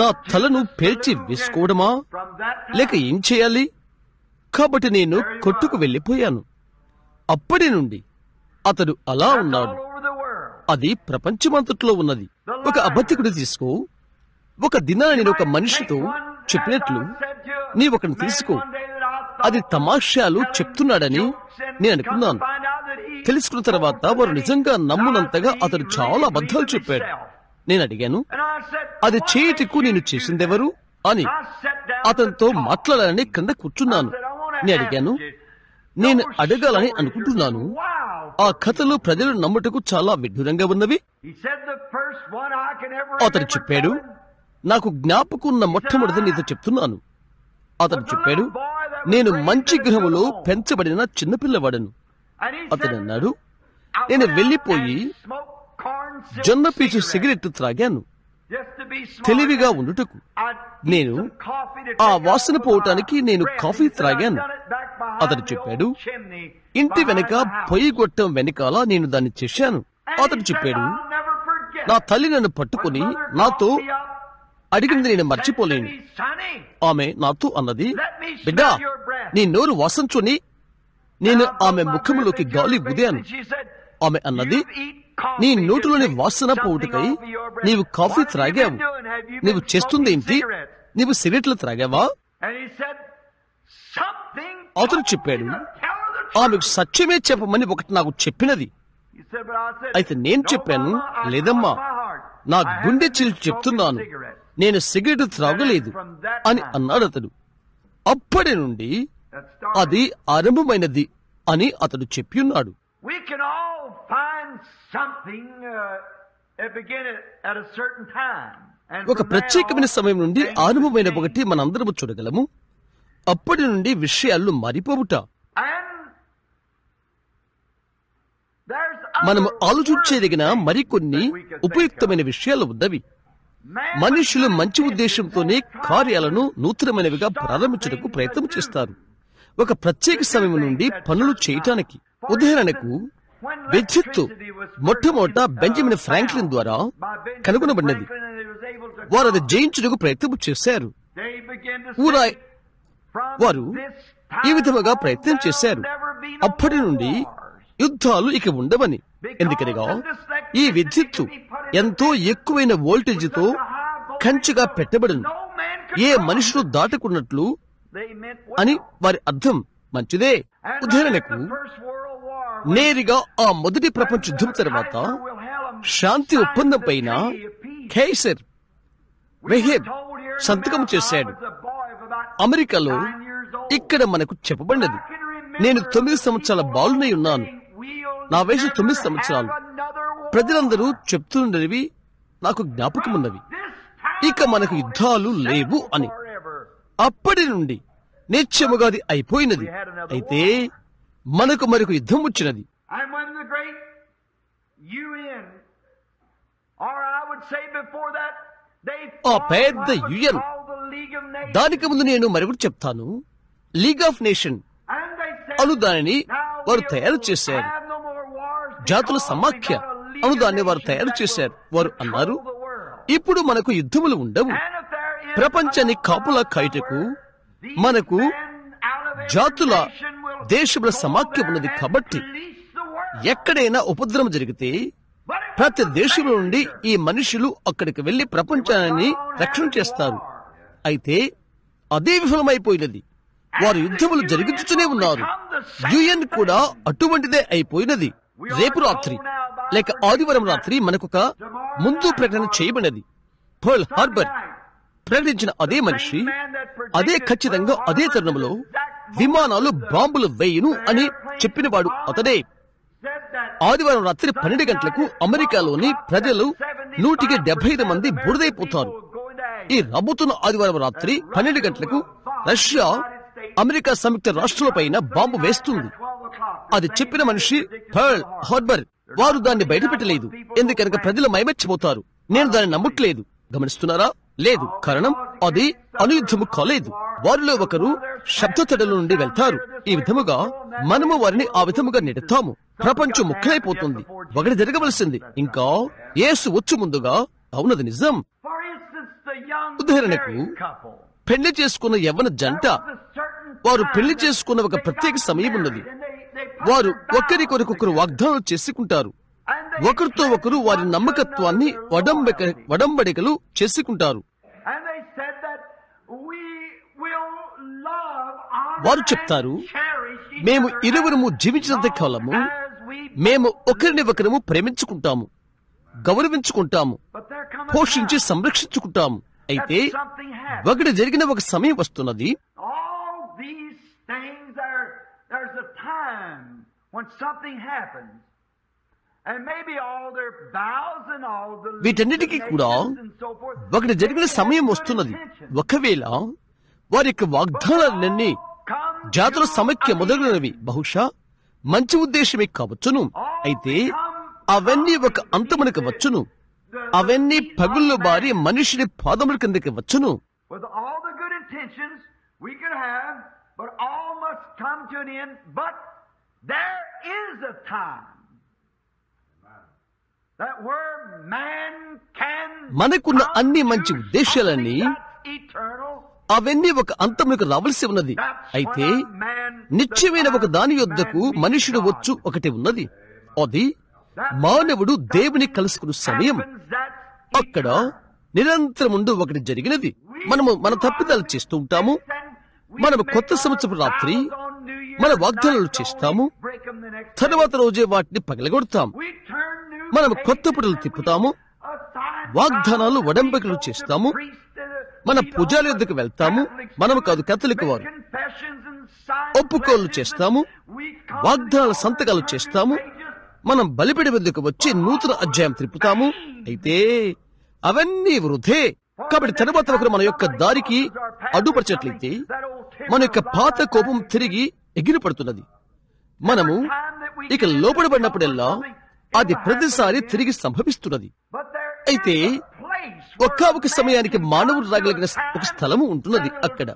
నా తలను పేల్చి వేసుకోవడమా లేక ఏం చేయాలి? కాబట్టి నేను కొట్టుకు వెళ్ళిపోయాను. అప్పటి నుండి అతడు అలా ఉన్నాడు. అది ప్రపంచమంతట్లో ఉన్నది. ఒక అబద్ధికుడు తీసుకో, ఒక దినాన నేను ఒక మనిషితో చెప్పినట్లు నీవు ఒకని తీసుకో, అది తమాషాలు చెప్తున్నాడని నేను అనుకున్నాను. తెలుసుకున్న తర్వాత వారు నిజంగా నమ్మునంతగా అతడు చాలా అబద్ధాలు చెప్పాడు. నేను అడిగాను, అది చేయటకు నేను చేసిందెవరు అని. అతనితో మాట్లాడాలని కింద కూర్చున్నాను. నేను అడిగాను, నేను అడగాలని అనుకుంటున్నాను, ఆ కథలు ప్రజలు నమ్ముటకు చాలా విడ్డూరంగా ఉన్నవి. అతడు చెప్పాడు, నాకు జ్ఞాపకం ఉన్న మొట్టమొదటి నీతో చెప్తున్నాను. అతడు చెప్పాడు, నేను మంచి గృహములో పెంచబడిన చిన్నపిల్లవాడను. అతడు అన్నాడు, నేను వెళ్ళిపోయి జొన్న పీచు సిగరెట్ త్రాగాను తెలివిగా ఉండుటకు. నేను ఆ వాసన పోవటానికి నేను కాఫీ త్రాగాను. అతడు చెప్పాడు, ఇంటి వెనక పొయ్యి గొట్టం వెనకాల నేను దాన్ని చేశాను. అతడు చెప్పాడు, నా తల్లి నన్ను పట్టుకుని నాతో అడిగింది నేను మర్చిపోలేను. ఆమె నాతో అన్నది, బిడ్డా నీ నోరు వాసంచుని. నేను ఆమె ముఖములోకి గాలి ఉదయాను. ఆమె అన్నది, నీ నోటిలోని వాసన పోవుటకై నీవు కాఫీ త్రాగావు. నీవు చేస్తుంది ఏంటి? నీవు సిగరెట్లు త్రాగావా? అతను చెప్పాడు, ఆమెకు సత్యమే చెప్పమని ఒకటి నాకు చెప్పినది. అయితే నేను చెప్పాను, లేదమ్మా నా గుండె చీల్చి చెప్తున్నాను, నేను సిగరెట్ త్రాగలేదు అని అన్నాడు. అతడు అప్పటి నుండి అది ఆరంభమైనది అని అతడు చెప్పి ఉన్నాడు. ఒక ప్రత్యేకమైన సమయం నుండి ఆరంభమైన ఒకటి మనందరము చూడగలము. అప్పటి నుండి విషయాలు మారిపోవుట. మనం ఆలోచించదగిన మరికొన్ని ఉపయుక్తమైన విషయాలు ఉన్నవి. మనుషులు మంచి ఉద్దేశంతోనే కార్యాలను నూతనమైనవిగా ప్రారంభించడానికి ప్రయత్నం చేస్తారు, ఒక ప్రత్యేక సమయం నుండి పనులు చేయటానికి. ఉదాహరణకు విద్యుత్తు మొట్టమొదట బెంజమిన్ ఫ్రాంక్లిన్ ద్వారా కనుగొనబడినది. వారు అది జయించడానికి ప్రయత్నం చేశారు. వారు ఈ విధముగా ప్రయత్నం చేశారు అప్పటి నుండి యుద్ధాలు ఇక ఉండవని. ఎందుకనగా ఈ విద్యుత్తు ఎంతో ఎక్కువైన వోల్టేజ్తో కంచెగా పెట్టబడును, ఏ మనుషులు దాటకున్నట్లు అని వారి అర్థం. మంచిదే. ఉదాహరణకు నేరుగా ఆ మొదటి ప్రపంచ యుద్ధం తర్వాత శాంతి ఒప్పందం పైన ఖైసర్ వెహెబ్ సంతకం చేశాడు. అమెరికాలో ఇక్కడ మనకు చెప్పబడినది. నేను తొమ్మిది సంవత్సరాల బాలునై ఉన్నాను. నా వయసు తొమ్మిది సంవత్సరాలు. ప్రజలందరూ చెప్తున్నవి నాకు జ్ఞాపకం ఉన్నవి. ఇక మనకు యుద్ధాలు లేవు అని. అప్పటి నుండి నిత్యముగా అది అయిపోయినది. అయితే మనకు మరొక యుద్ధం వచ్చినది. ఆ పెద్ద యుఎన్, దానికి ముందు నేను మరొకటి చెప్తాను, లీగ్ ఆఫ్ నేషన్ అను దానిని వారు తయారు చేశారు. జాతుల సమాఖ్య అను దాన్ని వారు తయారు చేశారు. వారు అన్నారు, ఇప్పుడు మనకు యుద్ధములు ఉండవు. ప్రపంచాన్ని కాపులా కాయటకు మనకు జాతుల దేశముల సమాఖ్య ఉన్నది. కాబట్టి ఎక్కడైనా ఉపద్రవం జరిగితే ప్రతి దేశంలో నుండి ఈ మనుషులు అక్కడికి వెళ్లి ప్రపంచాన్ని రక్షణ చేస్తారు. అయితే అదే విఫలమైపోయినది. వారు యుద్ధములు జరిగించుతూనే ఉన్నారు. యుఎన్ కూడా అటువంటిదే అయిపోయినది. రేపు రాత్రి లేక ఆదివారం రాత్రి మనకొక ముందు ప్రకటన చేయబడినది. పర్ల్ హార్బర్ ప్రకటించిన అదే మనిషి అదే ఖచ్చితంగా అదే తరుణంలో విమానాలు బాంబులు వేయును అని చెప్పినవాడు అతడే. ఆదివారం రాత్రి పన్నెండు గంటలకు అమెరికాలోని ప్రజలు నూటికి డెబ్బై ఐదు మంది బురదైపోతారు. ఈ రాబోతున్న ఆదివారం రాత్రి పన్నెండు గంటలకు రష్యా అమెరికా సంయుక్త రాష్ట్రాలపైన బాంబు వేస్తుంది. అది చెప్పిన మనిషి పర్ల్ హార్బర్. వారు దాన్ని బయటపెట్టలేదు, ఎందుకనక ప్రజలు మైమర్చిపోతారు. నేను దాన్ని నమ్మట్లేదు. గమనిస్తున్నారా? లేదు, కారణం అది అనుయుద్ధము కాలేదు. వారిలో ఒకరు శబ్ద తడల నుండి వెళ్తారు. ఈ విధముగా మనము వారిని ఆ విధముగా నెడతాము. ప్రపంచం ముక్కలైపోతుంది. ఒకటి జరగవలసింది ఇంకా యేసు వచ్చు ముందుగా. అవునది నిజం. ఉదాహరణకు పెళ్లి చేసుకున్న యవ్వన జంట, వారు పెళ్లి చేసుకున్న ఒక ప్రత్యేక సమయం ఉన్నది. వారు ఒకరికొరకొకరు వాగ్దానాలు చేసుకుంటారు. ఒకరితో ఒకరు వారి నమ్మకత్వాన్ని వడంబక వడంబడికలు చేసుకుంటారు. వారు చెప్తారు, మేము ఇరువురము జీవించినంత కాలము మేము ఒకరిని ఒకరము ప్రేమించుకుంటాము, గౌరవించుకుంటాము, పోషించి సంరక్షించుకుంటాము. అయితే ఒకటి జరిగిన ఒక సమయం వస్తున్నది. వీటన్నిటికీ కూడా ఒకటి జరిగిన సమయం వస్తున్నది. ఒకవేళ వారి యొక్క వాగ్దానాలన్నీ జాతుల సమైక్య మొదలైనవి బహుశా మంచి ఉద్దేశమే కావచ్చును. అయితే అవన్నీ ఒక అంతమునకు వచ్చును. అవన్నీ పగుళ్ళు బారి మనిషిని పాదముల కిందకి వచ్చును. మనకున్న అన్ని మంచి ఉద్దేశాలన్నీ అవన్నీ ఒక అంతమునకు రావలసి ఉన్నది. అయితే నిత్యమైన ఒక దాని యొద్దకు మనుషుడు వచ్చు ఒకటి ఉన్నది. అది మానవుడు దేవుని కలుసుకున్న సమయం. అక్కడ నిరంతరం ఉండు ఒకటి జరిగినది. మనము మన తప్పిదాలు చేస్తూ ఉంటాము. మనము కొత్త సంవత్సరం రాత్రి మన వాగ్దానాలు చేస్తాము, తర్వాత రోజే వాటిని పగలగొడతాం. మనం కొత్త పుటలు తిప్పుతాము, వాగ్దానాలు వడంబకలు చేస్తాము, మన పూజల యొద్దకు వెళ్తాము. మనము కాదు, కథలకు వారు ఒప్పుకోలు చేస్తాము, వాగ్దానాల సంతకాలు చేస్తాము. మనం బలిపీఠం వద్దకు వచ్చి నూతన అధ్యాయం తిప్పుతాము. అయితే అవన్నీ వృధే. కాబట్టి తరువాత ఒకరు మన యొక్క దారికి అడ్డుపరచట్లయితే మన యొక్క పాత కోపం తిరిగి ఎగిరిపడుతున్నది. మనము ఇక లోపడబడినప్పుడల్లా అది ప్రతిసారి తిరిగి సంభవిస్తున్నది. అయితే ఒక్క ఒక సమయానికి మానవుడు రాగలిగిన ఒక స్థలము ఉంటున్నది. అక్కడ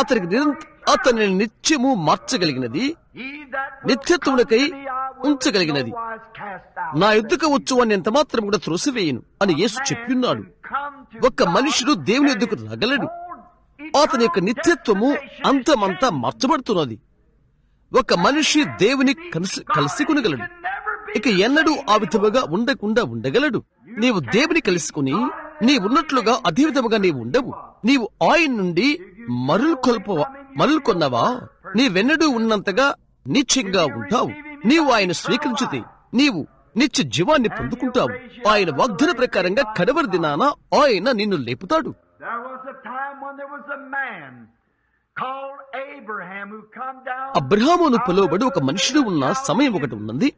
అతనికి అతని నిత్యము మార్చగలిగినది, నిత్యత్వములకై ఉంచగలిగినది. నా యుద్ధకు వచ్చువాన్ని ఎంత మాత్రం కూడా త్రోసివేయను అని యేసు చెప్పున్నాడు. ఒక్క మనుషుడు దేవుని యుద్ధకు రాగలడు. అతని యొక్క నిత్యత్వము అంతమంతా మార్చబడుతున్నది. ఒక మనిషి దేవుని కలిసి కలిసి కొనగలడు. ఇక ఎన్నడూ ఆ విధముగా ఉండకుండా ఉండగలడు. నీవు దేవుని కలుసుకుని నీ ఉన్నట్లుగా అదే విధముగా నీవు ఉండవు. నీవు ఆయన నుండి మరులు కొల్ప మరులు కొన్నవా నీవెన్నడూ ఉన్నంతగా నీచంగా ఉంటావు. నీవు ఆయన స్వీకరించితే నీవు నిత్య జీవాన్ని పొందుకుంటావు. ఆయన వాగ్దాన ప్రకారంగా కడవరి దినాన ఆయన నిన్ను లేపుతాడు. అబ్రహామును పిలువబడి ఒక మనిషిని ఉన్న సమయం ఒకటి ఉన్నది.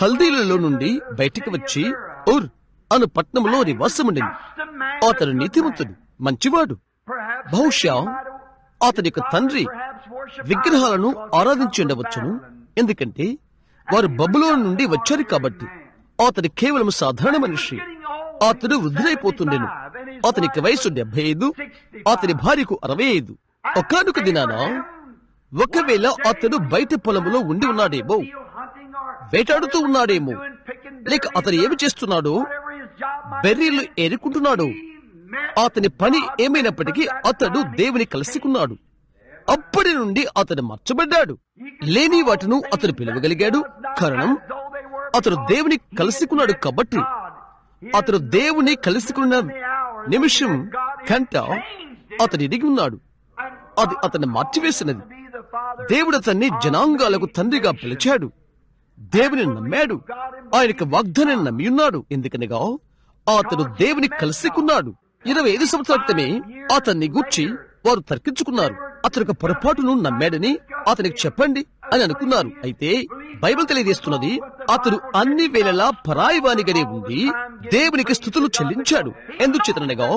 కల్దీలలో నుండి బయటికి వచ్చి ఉర్ అను పట్నంలో నివాసం ఉండింది. అతడు నీతిమంతుడు, మంచివాడు. బహుశా అతని యొక్క తండ్రి విగ్రహాలను ఆరాధించి ఉండవచ్చును, ఎందుకంటే వారు బబులోను నుండి వచ్చారు కాబట్టి. అతడు కేవలం సాధారణ మనిషి. అతడు వృద్ధులైపోతుండెను. అతనికి వయసు డెబ్బై ఐదు, అతని భార్యకు అరవై ఐదు. ఒకానొక దినాన ఒకవేళ అతడు బయట పొలంలో ఉండి ఉన్నాడేమో, వేటాడుతూ ఉన్నాడేమో, లేక అతను ఏమి చేస్తున్నాడో, బెర్రీలు ఏరుకుంటున్నాడు, అతని పని ఏమైనప్పటికీ అతడు దేవుని కలుసుకున్నాడు. అప్పటి నుండి అతను మార్చబడ్డాడు. లేని వాటిను అతను పిలవగలిగాడు. కారణం అతడు దేవుని కలుసుకున్నాడు కాబట్టి. అతడు దేవుని కలుసుకున్న నిమిషం గంట అతను ఎదిగి ఉన్నాడు. అది అతన్ని మార్చివేసినది. దేవుడు అతన్ని జనాంగాలకు తండ్రిగా పిలిచాడు. దేవుని నమ్మాడు. ఆయనకు వాగ్దానాన్ని నమ్మి ఉన్నాడు, ఎందుకనగా అతడు దేవుని కలుసుకున్నాడు. ఇరవై ఐదు సంవత్సరాల క్రితమే అతన్ని గూర్చి వారు తర్కించుకున్నారు. అతనికి పొరపాటును నమ్మాడని అతనికి చెప్పండి అని అనుకున్నారు. అయితే బైబిల్ తెలియజేస్తున్నది, అతడు అన్ని వేళలా పరాయివానిగానే ఉండి దేవునికి స్తుతులు చెల్లించాడు. ఎందుచేతనగా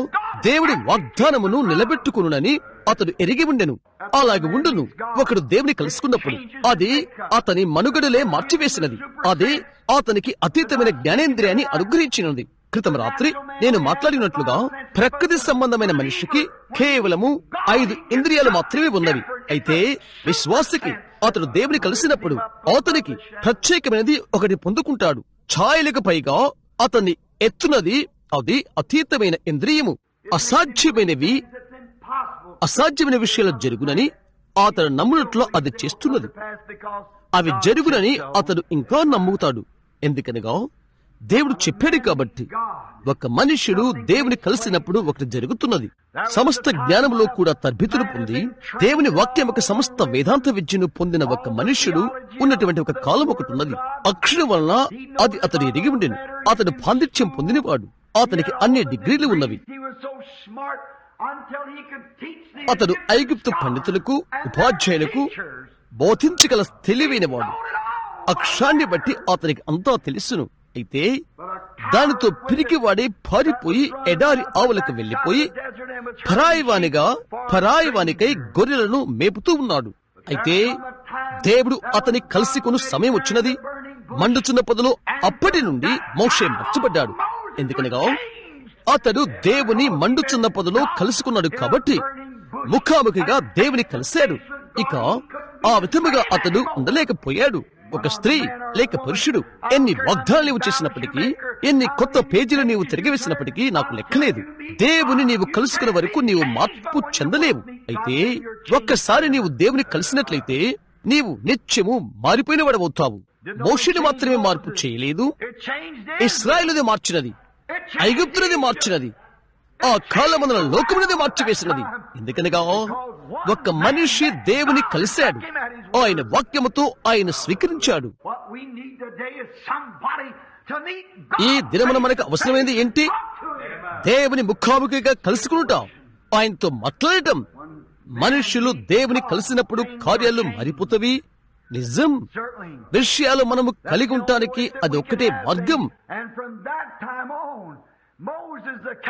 దేవుడి వాగ్దానమును నిలబెట్టుకునునని అతడు ఎరిగి ఉండెను. అలాగే ఉండును. ఒకడు దేవుని కలుసుకున్నప్పుడు అది అతని మనుగడలే మార్చివేసినది. అది అతనికి అతీతమైన జ్ఞానేంద్రియాన్ని అనుగ్రహించినది. క్రితం రాత్రి నేను మాట్లాడినట్లుగా ప్రకృతి సంబంధమైన మనిషికి కేవలము ఐదు ఇంద్రియాలు మాత్రమే ఉన్నవి. అయితే విశ్వాసికి అతడు దేవుని కలిసినప్పుడు అతనికి ప్రత్యేకమైనది ఒకటి పొందుకుంటాడు. ఛాయలకు పైగా అతన్ని ఎత్తునది అది అతీతమైన ఇంద్రియము. అసాధ్యమైనవి అసాధ్యమైన విషయాలు జరుగునని అతడు నమ్మునట్లు అది చేస్తున్నది. అవి జరుగునని అతడు ఇంకా నమ్ముతాడు. ఎందుకనగా దేవుడు చెప్పాడు కాబట్టి. ఒక మనుష్యుడు దేవుని కలిసినప్పుడు ఒకటి జరుగుతున్నది. సమస్త జ్ఞానంలో కూడా తర్భితులు పొంది దేవుని వాక్యం యొక్క సమస్త వేదాంత విద్యను పొందిన ఒక మనుష్యుడు ఉన్నటువంటి ఒక కాలం ఒకటి ఉన్నది. అక్షరం వలన అది అతడు ఎరిగి ఉండేను. అతడు పాండిత్యం పొందినవాడు. అతనికి అన్ని డిగ్రీలు ఉన్నవి. అతడు ఐగుప్తు పండితులకు ఉపాధ్యాయులకు బోధించగల తెలివైన వాడు. అక్షరాన్ని బట్టి అతనికి అంతా తెలుసును. అయితే దానితో పిరికివాడి పారిపోయి ఎడారి ఆవులకు వెళ్లిపోయి పరాయివానిగా పరాయివానికై గొర్రెలను మేపుతూ ఉన్నాడు. అయితే దేవుడు అతని కలిసి కొను సమయం వచ్చినది. మండుచున్న పొదలో అప్పటి నుండి మోషే మర్చబడ్డాడు. ఎందుకనగా అతడు దేవుని మండుచున్న పొదలో కలుసుకున్నాడు కాబట్టి ముఖాముఖిగా దేవుని కలిశాడు. ఇక ఆ విధముగా అతడు ఉండలేకపోయాడు. ఒక స్త్రీ లేక పురుషుడు ఎన్ని వాగ్దానాలు నీవు చేసినప్పటికీ ఎన్ని కొత్త పేజీలు నీవు తిరిగివేసినప్పటికీ నాకు లెక్కలేదు. దేవుని నీవు కలుసుకున్న వరకు నీవు మార్పు చెందలేవు. అయితే ఒక్కసారి నీవు దేవుని కలిసినట్లయితే నీవు నిత్యము మారిపోయినవాడవుతావు. మోషేని మాత్రమే మార్పు చేయలేదు. ఇశ్రాయేలుని మార్చినది, ఐగుప్తునిది మార్చినది, ఆ కాలమందున లోకమునిది మార్చివేసినది. ఎందుకనగా ఒక మనిషి దేవుని కలిశాడు. ఆయన వాక్యముతో ఆయన స్వీకరించాడు. ఈ దినమున మనకు అవసరమైంది ఏంటి? దేవుని ముఖాముఖిగా కలుసుకుంటాం, ఆయనతో మాట్లాడటం. మనుషులు దేవుని కలిసినప్పుడు కార్యాలు మారిపోతవి. నిజం విషయాలు మనము కలిగి ఉండటానికి అది ఒక్కటే మార్గం.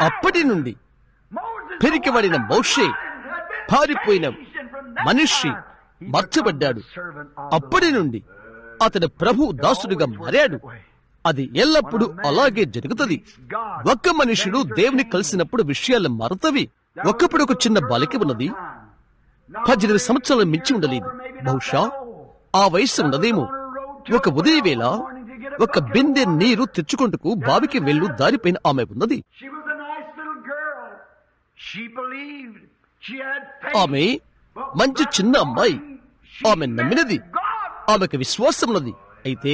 అప్పటి నుండి పెరికిబడిన మోషే పారిపోయిన మనిషి మర్చబడ్డాడు. అప్పటి నుండి అతడు ప్రభు దాసుడుగా మారాడు. అది ఎల్లప్పుడూ అలాగే జరుగుతుంది. ఒక్క మనుషుడు దేవుని కలిసినప్పుడు విషయాలు మారుతవి. ఒకప్పుడు ఒక చిన్న బాలిక ఉన్నది. పద్దెనిమిది సంవత్సరాలు మించి ఉండలేదు. బహుశా ఆ వయసు ఉన్నదేమో. ఒక ఉదయం వేళ ఒక బిందె నీరు తెచ్చుకుంటూ బావికి వెళ్ళు దారిపైన ఆమె ఉన్నది. ఆమె మంచి చిన్న అమ్మాయి. ఆమె నమ్మినది. ఆమెకు విశ్వాసం ఉన్నది. అయితే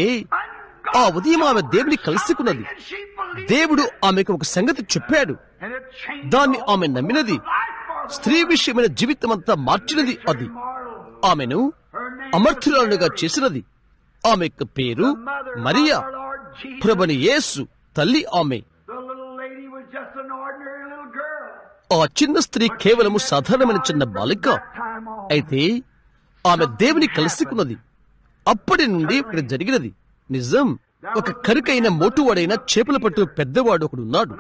ఆ ఉదయం ఆమె దేవుని కలుసుకున్నది. దేవుడు ఆమెకు ఒక సంగతి చెప్పాడు. దాన్ని ఆమె నమ్మినది. స్త్రీ విషయమైన జీవితం అంతా మార్చినది. అది ఆమెను అమర్థురాలుగా చేసినది. ఆమె యొక్క పేరు మరియా. ప్రభుని యేసు తల్లి ఆమె. ఆ చిన్న స్త్రీ కేవలము సాధారణమైన చిన్న బాలిక. అయితే ఆమె దేవుని కలుసుకున్నది. అప్పటి నుండి ఇక్కడ జరిగినది నిజం. ఒక కరుకైన మోటువాడైన చేపల పట్టు పెద్దవాడు ఒకడు ఉన్నాడు.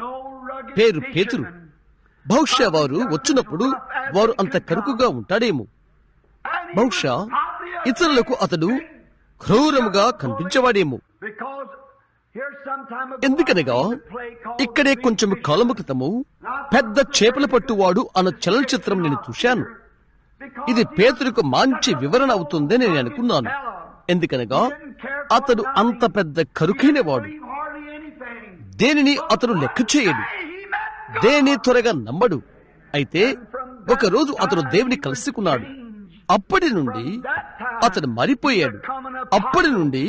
పేరు పేతురు. బహుశా వారు వచ్చినప్పుడు వారు అంత కరుకుగా ఉంటాడేమో. బహుశా ఇతరులకు అతడు క్రూరముగా కనిపించేవాడేమో. ఎందుకనగా ఇక్కడే కొంచెం కాలము క్రితము పెద్ద చేపల పట్టువాడు అన్న చలనచిత్రం నేను చూశాను. ఇది పేతురుకు మంచి వివరణ అవుతుందని నేను అనుకున్నాను. ఎందుకనగా అతడు అంత పెద్ద కరుకైన వాడు. దేనిని అతడు లెక్క చేయడు. దేని త్వరగా నమ్మడు. అయితే ఒకరోజు అతడు దేవుని కలుసుకున్నాడు. అప్పటి నుండి అతడు మారిపోయాడు. అప్పటి నుండి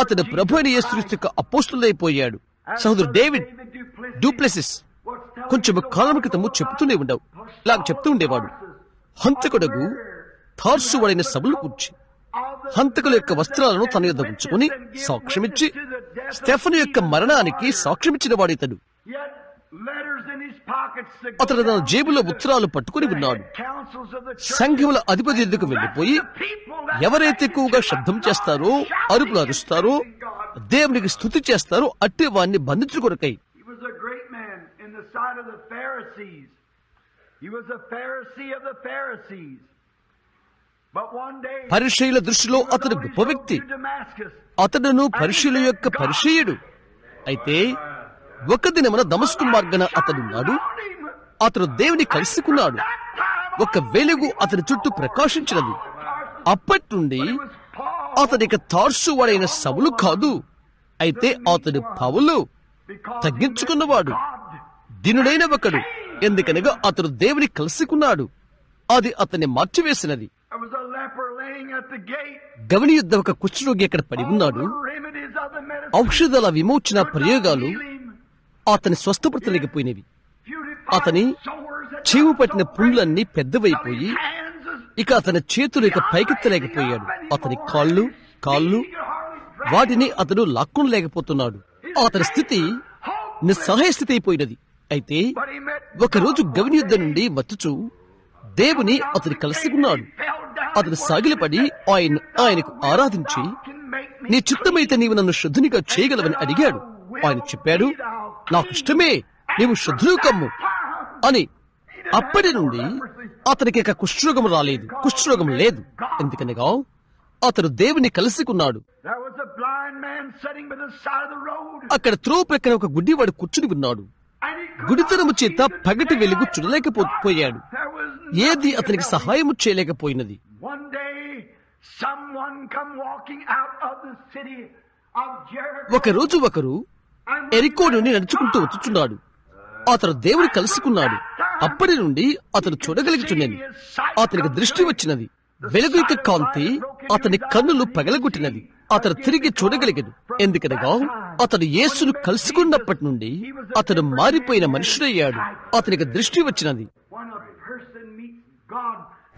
అతడు ప్రభువైన యేసు అపోస్తులైపోయాడు. సహోదరు డేవిడ్ డూప్లెసిస్ కొంచెం కాలం క్రితము చెప్తూనే ఉండవు ఇలా చెప్తూ ఉండేవాడు. హంతకుడగు తార్సువాడైన సభలు కూర్చి హంతకుల యొక్క వస్త్రాలను తన యొద్ద ఉంచుకుని సాక్ష్యమిచ్చి స్టెఫను యొక్క మరణానికి సాక్ష్యమిచ్చిన వాడితడు. అతడు తన జేబులో ఉత్తరాలు పట్టుకుని ఉన్నాడు. సంఘముల అధిపతి ఎదుకు వెళ్ళిపోయి ఎవరైతే ఎక్కువగా శబ్దం చేస్తారో, అరుపులు అరుస్తారో, దేవునికి స్తుతి చేస్తారో అట్టి వాడిని బంధించుకొరకై side of the Pharisees. He was a Pharisee of the Pharisees. పరిశీల దృష్టిలో అతడు గొప్ప వ్యక్తి, అతడును పరిశీల యొక్క పరిశీయుడు. అయితే ఒక దినమున దమస్కు మార్గన అతడున్నాడు. అతడు దేవుని కలుసుకున్నాడు. ఒక వెలుగు అతని చుట్టూ ప్రకాశించినది. అప్పటి నుండి అతడికి తార్సు వాడైన సవులు కాదు, అయితే అతడు పౌలు, తగ్గించుకున్నవాడు, దినుడైన ఒకడు. ఎందుకనగా అతడు దేవుని కలుసుకున్నాడు. అది అతన్ని మార్చివేసినది. గమని యుద్ధ ఒక కుష్ఠరోగి అక్కడ పడి ఉన్నాడు. ఔషధాల విమోచన ప్రయోగాలు అతని స్వస్థపడలేకపోయినవి. అతని చీవు పట్టిన పుండ్లన్నీ పెద్దవైపోయి ఇక అతని చేతులు ఇక పైకెత్తలేకపోయాడు. అతని కాళ్ళు కాళ్ళు వాటిని అతడు లాక్కోలేకపోతున్నాడు. అతని స్థితి నిస్సహాయ స్థితి అయిపోయినది. అయితే ఒకరోజు గమని యుద్ధ నుండి వచ్చుచు దేవుని అతడు కలుసుకున్నాడు. అతడు సాగిలపడి ఆయన ఆయనకు ఆరాధించి, నీ చిత్తమైతే నీవు నన్ను శుద్ధునిగా చేయగలవని అడిగాడు. ఆయన చెప్పాడు, నాకు ఇష్టమే, నీవు శుద్ధులు కమ్ము అని. అప్పటి నుండి అతనికి ఇక కుష్ఠరోగం రాలేదు, కుష్ఠరోగం లేదు. ఎందుకనగా అతడు దేవుని కలుసుకున్నాడు. అక్కడ త్రోవ ప్రక్కన ఒక గుడ్డివాడు కూర్చుని ఉన్నాడు. గుడితనము చేత పగటి వెలుగు చూడలేకపోయాడు. ఏది అతనికి సహాయము చేయలేకపోయినది. ఒకరోజు ఒకరు ఎరికో నుండి నడుచుకుంటూ వచ్చుచున్నాడు. అతడు దేవుని కలుసుకున్నాడు. అప్పటి నుండి అతడు చూడగలుగుచున్నది. అతనికి దృష్టి వచ్చినది. వెలుగు యొక్క కాంతి అతని కన్నులు పగలగొట్టినది. అతడు తిరిగి చూడగలిగదు. ఎందుకనగా అతడు యేసును కలుసుకున్నప్పటి నుండి అతడు మారిపోయిన మనుషుడయ్యాడు. అతనికి దృష్టి వచ్చినది.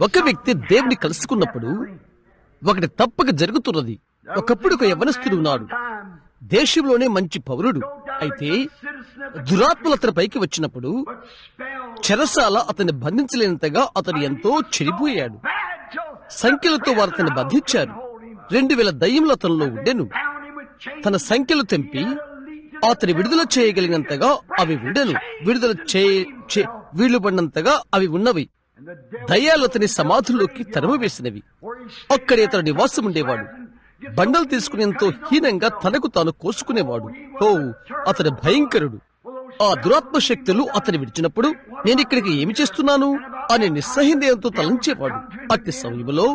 ఒక వ్యక్తి దేవుని కలుసుకున్నప్పుడు ఒకటి తప్పక జరుగుతున్నది. ఒకప్పుడు ఒక యవనస్తుడు ఉన్నాడు, దేశంలోనే మంచి పౌరుడు. అయితే దురాత్మలు అతని పైకి వచ్చినప్పుడు చెరసాల అతన్ని బంధించలేనంతగా అతడు ఎంతో చెడిపోయాడు. సంఖ్యలతో వారు అతన్ని బంధించారు. రెండు వేల దయ్యములు అతనిలో ఉండెను. తన సంఖ్యలు తెంపి అతని విడుదల చేయగలిగినంతగా అవి ఉండెను. విడుదల చే వీళ్లు పడినంతగా అవి ఉన్నవి. దయ్యాలు అతని సమాధుల్లోకి తరుము వేసినవి. అక్కడే అతను నివాసం ఉండేవాడు. బండలు తీసుకునేంతో హీనంగా తనకు తాను కోసుకునేవాడు. ఓ అతడు భయంకరుడు. ఆ దురాత్మ శక్తులు అతను విడిచినప్పుడు, నేను ఇక్కడికి ఏమి చేస్తున్నాను అని నిస్సహిందేయంతో తలంచేవాడు. అట్టి సమయంలో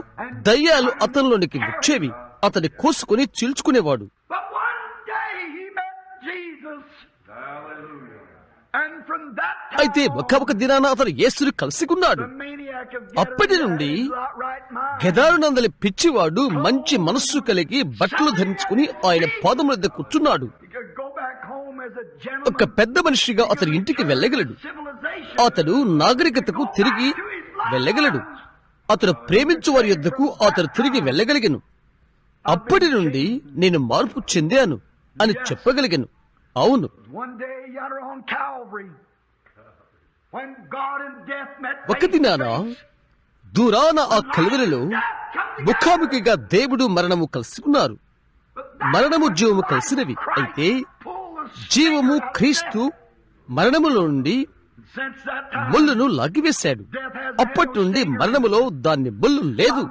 దయ్యాలు అతనిలోనికి వచ్చేవి. అతని కోసుకుని చీల్చుకునేవాడు. అయితే ఒక ఒక దినాన అతను యేసుని కలుసుకున్నాడు. అప్పటి నుండి గదారునందలి పిచ్చివాడు మంచి మనస్సు కలిగి బట్టలు ధరించుకుని ఆయన పాదముల దగ్గర కూర్చున్నాడు. ఒక పెద్ద మనిషిగా అతని ఇంటికి వెళ్ళగలడు. అతడు నాగరికతకు తిరిగి వెళ్ళగలడు. అతను ప్రేమించు వారి యొద్దకు అతను తిరిగి వెళ్ళగలిగాను. అప్పటి నుండి నేను మార్పు చెందాను అని చెప్పగలిగాను. అవును, ఒక దినాన దూరాన ఆ కలువరిలో ముఖాముఖిగా దేవుడు మరణము కలుసుకున్నారు. మరణము జీవము కలిసినవి. అయితే జీవము క్రీస్తు మరణములో నుండి ముళ్ళును లాగివేశాడు. అప్పటి నుండి మరణములో దాన్ని ముళ్ళు లేదు.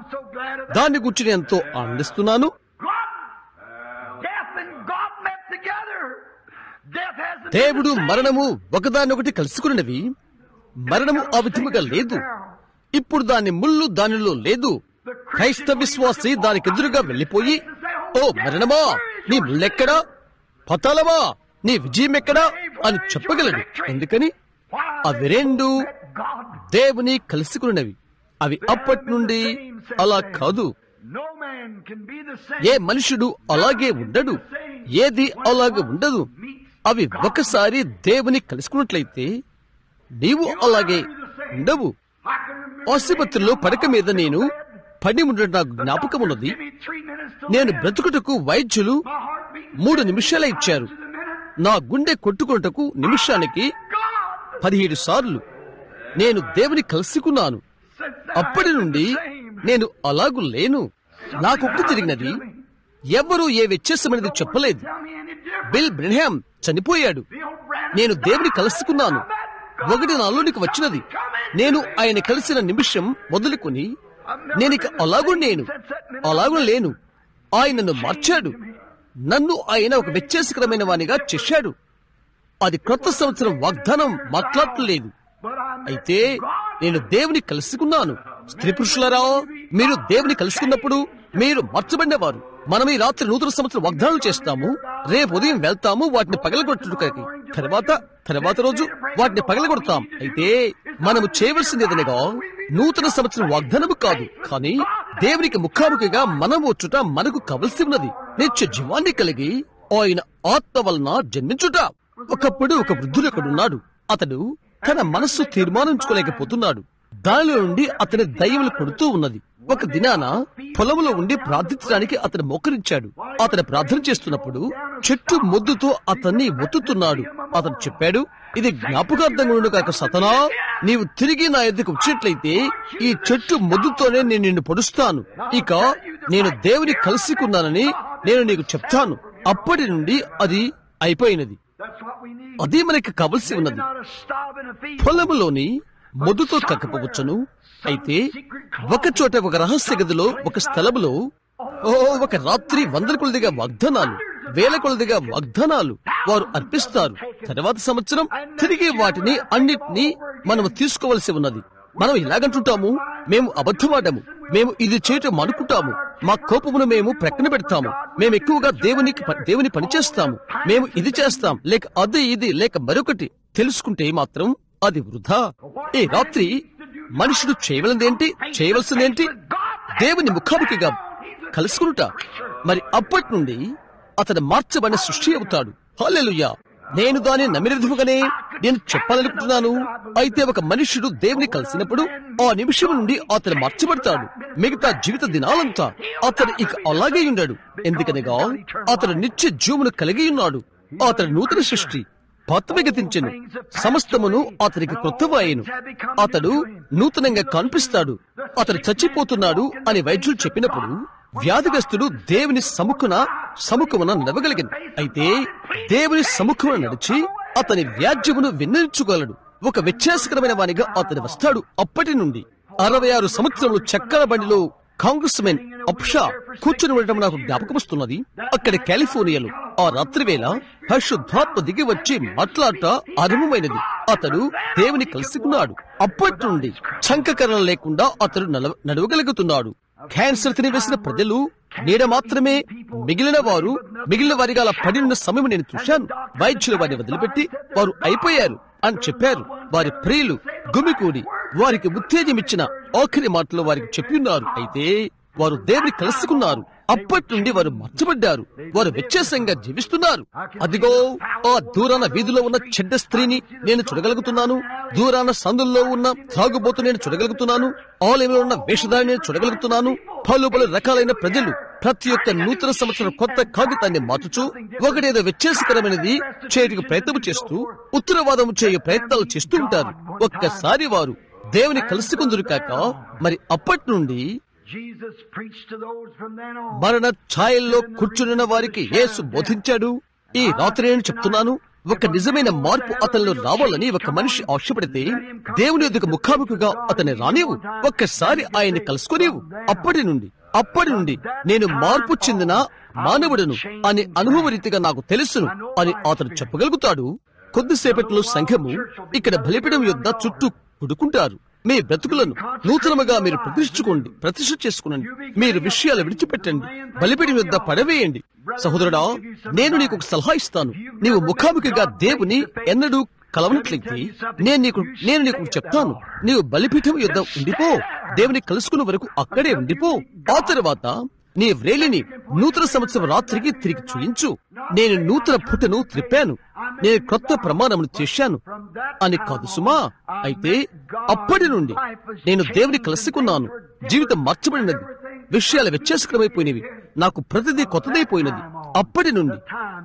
దాన్ని గురించి నేను ఎంతో ఆనందిస్తున్నాను. దేవుడు మరణము ఒకదానొకటి కలుసుకున్నవి. మరణము ఆ విధముగా లేదు. ఇప్పుడు దాని ముళ్ళు దానిలో లేదు. క్రైస్తవ విశ్వాసి దానికి ఎదురుగా వెళ్ళిపోయి, ఓ మరణమా, నీ ముళ్ళెక్కడా? పతాలమా, నీ విజయం ఎక్కడా అని చెప్పగలడు. ఎందుకని అవి రెండు దేవుని కలుసుకున్నవి. అవి అప్పటి నుండి అలా కాదు. ఏ మనుషుడు అలాగే ఉండడు. ఏది అలాగే ఉండదు. అవి ఒకసారి దేవుని కలుసుకున్నట్లయితే నీవు అలాగే ఉండవు. ఆసుపత్రిలో పడక మీద నేను పడి ఉండడం నాకు జ్ఞాపకం ఉన్నది. నేను బ్రతుకుటకు వైద్యులు మూడు నిమిషాలే ఇచ్చారు. నా గుండె కొట్టుకున్నటకు నిమిషానికి పదిహేడు సార్లు. నేను దేవుని కలుసుకున్నాను. అప్పటి నుండి నేను అలాగూ లేను. నాకొక్కు తిరిగినది. ఎవరూ ఏ వ్యత్యాసమనేది చెప్పలేదు. బిల్ బ్రెన్హామ్ చనిపోయాడు. నేను దేవుని కలుసుకున్నాను. ఒకటి నాలోనికి వచ్చినది. నేను ఆయన కలిసిన నిమిషం మొదలుకొని నేనిక అలాగూ నేను అలాగూ లేను. ఆయనను మార్చాడు. నన్ను ఆయన ఒక వ్యత్యాసకరమైన వానిగా చేశాడు. అది క్రొత్త సంవత్సరం వాగ్దానం మాట్లాడలేదు. అయితే నేను దేవుని కలుసుకున్నాను. స్త్రీ పురుషులరా, మీరు దేవుని కలుసుకున్నప్పుడు మీరు మార్చబడినవారు. మనం ఈ రాత్రి నూతన సంవత్సరం వాగ్దానం చేస్తాము. రేపు ఉదయం వెళ్తాము వాటిని పగలగొట్టుటకి. తర్వాత తర్వాత రోజు వాటిని పగలగొడతాం. అయితే మనము చేయవలసింది ఏదనగా నూతన సంవత్సరం వాగ్దానము కాదు, కానీ దేవునికి ముఖాముఖిగా మనం వచ్చుట మనకు కావలసి ఉన్నది. నిత్య జీవాన్ని కలిగి ఆయన ఆత్మ వలన జన్మించుట. ఒకప్పుడు ఒక వృద్ధుడు ఒకడున్నాడు. అతడు తన మనస్సు తీర్మానించుకోలేకపోతున్నాడు. దానిలో నుండి అతని దయ్యములు కొడుతూ ఉన్నది. ఒక దినాన పొలంలో ఉండి ప్రార్థించడానికి అతను మోకరించాడు. అతను ప్రార్థన చేస్తున్నప్పుడు చెట్టు మొద్దుతో అతన్ని ఒత్తుతున్నాడు. అతను చెప్పాడు, ఇది జ్ఞాపకార్థంగా ఉండు కాక సతనా, నీవు తిరిగి నా ఎద్దకు వచ్చినట్లయితే ఈ చెట్టు మొద్దుతోనే నేను నిన్ను పొడుస్తాను. ఇక నేను దేవుని కలుసుకున్నానని నేను నీకు చెప్తాను. అప్పటి నుండి అది అయిపోయినది. అది మనకి కావలసి ఉన్నది. పొలంలోని మొద్దుతో కక్కపోవచ్చును. అయితే ఒక చోట ఒక రహస్య గదిలో ఒక స్థలంలో ఒక రాత్రి వందల కొలదిగా వాగ్దానాలు, వేల కొలదిగా వాగ్దానాలు వారు అర్పిస్తారు. తర్వాత సంవత్సరం తిరిగి వాటిని అన్నిటినీ మనము తీసుకోవలసి ఉన్నది. మనం ఇలాగంటుంటాము, మేము అబద్ధమాడము, మేము ఇది చేయటం అనుకుంటాము, మా కోపమును మేము ప్రక్కన పెడతాము, మేము ఎక్కువగా దేవుని దేవుని పనిచేస్తాము, మేము ఇది చేస్తాం లేక అది ఇది లేక మరొకటి. తెలుసుకుంటే మాత్రం అది వృధా. ఈ రాత్రి మనుషుడు చేయవలసిందేంటి, చేయవలసిందేంటి? దేవుని ముఖాముఖిగా కలుసుకునుట. మరి అప్పటి నుండి అతను మార్చబడిన సృష్టి అవుతాడు. హల్లెలూయా. నేను దాన్ని నమ్మిన విధముగానే నేను చెప్పాలనుకుంటున్నాను. అయితే ఒక మనుషుడు దేవుని కలిసినప్పుడు ఆ నిమిషం నుండి అతను మార్చబడతాడు. మిగతా జీవిత దినాలంతా అతను ఇక అలాగే ఉన్నాడు. ఎందుకనగా అతను నిత్య జీవమును కలిగి ఉన్నాడు. అతను నూతన సృష్టి. పాతవి గతించెను, సమస్తమును అతనికి కొత్తవాయెను. అతడు నూతనంగా కనిపిస్తాడు. అతడు చచ్చిపోతున్నాడు అని వైద్యులు చెప్పినప్పుడు వ్యాధిగ్రస్తుడు దేవుని సముఖన సముఖమున నడవగలిగను. అయితే దేవుని సముఖమున నడిచి అతని వ్యాజ్యమును విన్నవించుకోగలడు. ఒక వ్యత్యాసకరమైన వానిగా అతడు వస్తాడు. అప్పటి నుండి అరవై ఆరు సంవత్సరములు చక్కెర బండిలో కాంగ్రెస్ మెన్ అప్షా కూర్చుని ఉండటం నాకు జ్ఞాపకం వస్తున్నది. అక్కడ కాలిఫోర్నియాలో ఆ రాత్రి వేళ పరిశుద్ధాత్మ దిగి వచ్చి మాట్లాడట అరుమైనది. అతడు దేవుని కలుసుకున్నాడు. అప్పటి నుండి చంకకరణ లేకుండా అతడు నడవగలుగుతున్నాడు. క్యాన్సర్ తినివేసిన ప్రజలు నీడ మాత్రమే మిగిలిన వారు. మిగిలిన వారిగా అలా పడిన సమయం నేను చూశాను. వైద్యులు వారిని వదిలిపెట్టి వారు అయిపోయారు అని చెప్పారు. వారి ప్రియులు గుమికూడి వారికి ఉత్తేజం ఇచ్చిన ఆఖరి మాటలు వారికి చెప్పి ఉన్నారు. అయితే వారు దేవుని కలుసుకున్నారు. అప్పటి నుండి వారు మర్చబడ్డారు. వారు వ్యత్యాసంగా జీవిస్తున్నారు. అదిగో ఆ దూరాన వీధిలో ఉన్న చెడ్డ స్త్రీని నేను చూడగలుగుతున్నాను. దూరాన సందుల్లో ఉన్న తాగుబోతు నేను చూడగలుగుతున్నాను. ఆలయంలో ఉన్న వేషధారి నేను చూడగలుగుతున్నాను. పలు పలు రకాలైన ప్రజలు ప్రతి ఒక్క నూతన సంవత్సరం కొత్త కాగితాన్ని మార్చుచు ఒకటేదో వ్యత్యాసకరమైనది చేయటకు ప్రయత్నం చేస్తూ ఉత్తరవాదం చేయ ప్రయత్నాలు చేస్తూ ఉంటారు. ఒక్కసారి వారు దేవుని కలుసుకుందరు కాక. మరి అప్పటి నుండి మరణ ఛాయల్లో కూర్చున్న వారికి యేసు బోధించాడు. ఈ రాత్రి నేను చెప్తున్నాను, ఒక నిజమైన మార్పు అతనిలో రావాలని ఒక మనిషి ఆశపడితే దేవుని ఎదుగు ముఖాముఖిగా అతన్ని రానివు. ఒక్కసారి ఆయన్ని కలుసుకునేవు. అప్పటి నుండి అప్పటి నుండి నేను మార్పు చెందిన మానవుడను అని అనుభవరీతిగా నాకు తెలుసును అని అతను చెప్పగలుగుతాడు. కొద్దిసేపట్లో సంఘము ఇక్కడ బలిపీఠం యొద్ద చుట్టూ కూడుకుంటారు. మీ బ్రతుకులను నూతనముగా మీరు ప్రతిష్ఠించుకోండి, ప్రతిష్ఠ చేసుకునండి. మీరు విషయాలు విడిచిపెట్టండి, బలిపీఠం యొద్ద పడవేయండి. సహోదరుడా, నేను నీకు ఒక సలహా ఇస్తాను. నీవు ముఖాముఖిగా దేవుని ఎన్నడూ కలవనట్లయితే నేను నీకు నేను నీకు చెప్తాను, నీవు బలిపీఠం యొద్ద ఉండిపో. దేవుని కలుసుకున్న వరకు అక్కడే ఉండిపో. ఆ తర్వాత నీ వ్రేలిని నూతన సంవత్సరం రాత్రికి తిరిగి చూయించు. నేను నూతన పుటను త్రిప్పాను, నేను క్రొత్త ప్రమాణమును చేశాను అని కాదు సుమా. అయితే అప్పటి నుండి నేను దేవుని కలుసుకున్నాను. జీవితం మార్చబడినది. విషయాలు వ్యత్యాసకరమైపోయినవి. నాకు ప్రతిదీ కొత్తదైపోయినది. అప్పటి నుండి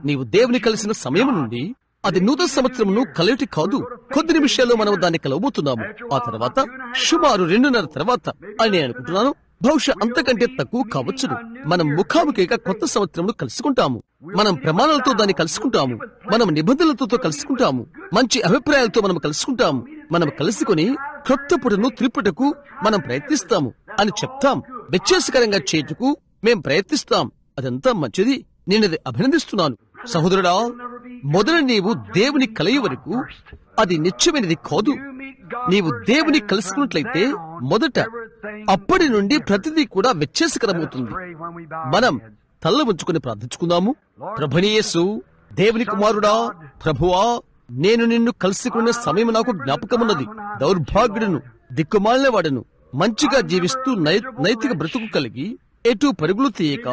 నీవు దేవుని కలిసిన సమయం నుండి అది నూతన సంవత్సరమును కలయుటి కాదు. కొద్ది నిమిషాల్లో మనం దాన్ని కలవబోతున్నాము. ఆ తర్వాత సుమారు రెండున్నర తర్వాత అని నేను అనుకుంటున్నాను బహుశా అంతకంటే తక్కువ కావచ్చును. మనం ముఖాముఖిగా కొత్త సంవత్సరంలో కలుసుకుంటాము, మనం ప్రమాణాలతో దాన్ని కలుసుకుంటాము, మనం నిబంధనలతో కలుసుకుంటాము, మంచి అభిప్రాయాలతో మనం కలుసుకుంటాము. మనం కలుసుకుని క్రొత్త పుటను త్రిపుటకు మనం ప్రయత్నిస్తాము అని చెప్తాం. వ్యత్యాసకరంగా చేయుటకు మేం ప్రయత్నిస్తాం. అదంతా మంచిది, నేనది అభినందిస్తున్నాను. సహోదరుడా, మొదట నీవు దేవుని కలియ వరకు అది నిత్యమైనది కాదు. నీవు దేవుని కలుసుకున్నట్లయితే మొదట, అప్పటి నుండి ప్రతిదీ కూడా వ్యత్యాసకరమవుతుంది. మనం తల్ల ఉంచుకుని ప్రార్థించుకుందాము. ప్రభుని యేసు, దేవుని కుమారుడా, ప్రభువా, నేను నిన్ను కలుసుకున్న సమయం నాకు జ్ఞాపకమున్నది. దౌర్భాగ్యుడును, దిక్కుమాలిన వాడును, మంచిగా జీవిస్తూ నైతిక బ్రతుకు కలిగి ఎటు పరుగులు తీయక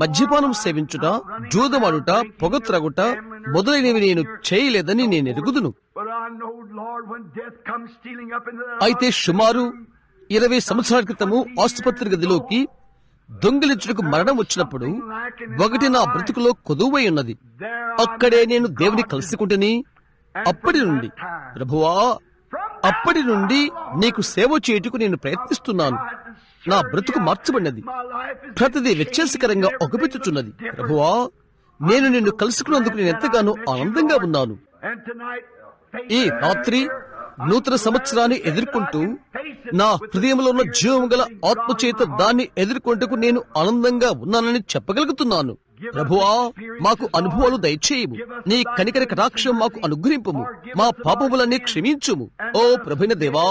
మద్యపానం సేవించుట, జూదమాడుట, పొగ త్రాగుట మొదలైనవి నేను చేయలేదని నేను ఎరుగుదును. అయితే సుమారు ఇరవై సంవత్సరాల క్రితము ఆసుపత్రి గదిలోకి దొంగిలించుటకు మరణం వచ్చినప్పుడు ఒకటి నా బ్రతుకులో కొదువై ఉన్నది. అక్కడే నేను దేవుని కలుసుకుంటుని. అప్పటి నుండి ప్రభువా, అప్పటి నుండి నీకు సేవ చేయుటకు నేను ప్రయత్నిస్తున్నాను. నా బ్రతుకు మార్చబడినది, ప్రతిదీ వ్యత్యాసకరంగా ఒకపెట్టుచున్నది. ప్రభువా, నేను నిన్ను కలుసుకున్నందుకు నేను ఎంతగానో ఆనందంగా ఉన్నాను. ఈ రాత్రి నూతన సంవత్సరాన్ని ఎదుర్కొంటూ నా హృదయంలో ఉన్న జీవం గల ఆత్మచేత దాన్ని ఎదుర్కొంటకు నేను ఆనందంగా ఉన్నానని చెప్పగలుగుతున్నాను. ప్రభువా, మాకు అనుభవాలు దయచేయము. నీ కనికర కటాక్షం మాకు అనుగ్రహింపము. మా పాపములన్నీ క్షమించుము. ఓ ప్రభువైన దేవా,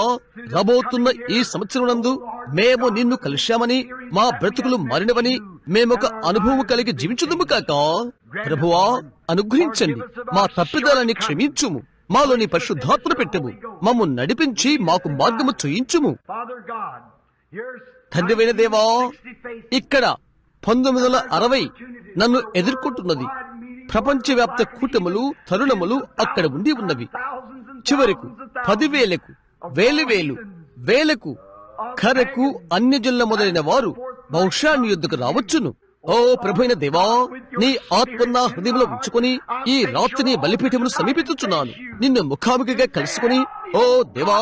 రాబోతున్న ఈ సంవత్సరమునందు మేము నిన్ను కలిశామని, మా బ్రతుకులు మారినవని మేమొక అనుభవం కలిగి జీవించుదుము కాక. ప్రభువా, అనుగ్రహించండి. మా తప్పిదాలని క్షమించుము. మాలోని పరిశుద్ధాత్మ పెట్టము. మమ్ము నడిపించి మాకు మార్గము చూయించుము. తండ్రివైన దేవా, ఇక్కడ పంతొమ్మిది వందల అరవై నన్ను ఎదుర్కొంటున్నది. ప్రపంచవ్యాప్త కూటములు, తరుణములు అక్కడ ఉండి ఉన్నవి. చివరకు పదివేలకు, వేలు వేలు వేలకు, కరకు, అన్యజనుల మొదలైన వారు బహుశా నీ యొద్దకు రావచ్చును. ఓ ప్రభువైన దేవా, నీ ఆత్మన్న హృదయంలో ఉంచుకుని ఈ రాత్రి నీ బలిపీఠమును సమీపిస్తున్నాను. నిన్ను ముఖాముఖిగా కలుసుకుని, ఓ దేవా,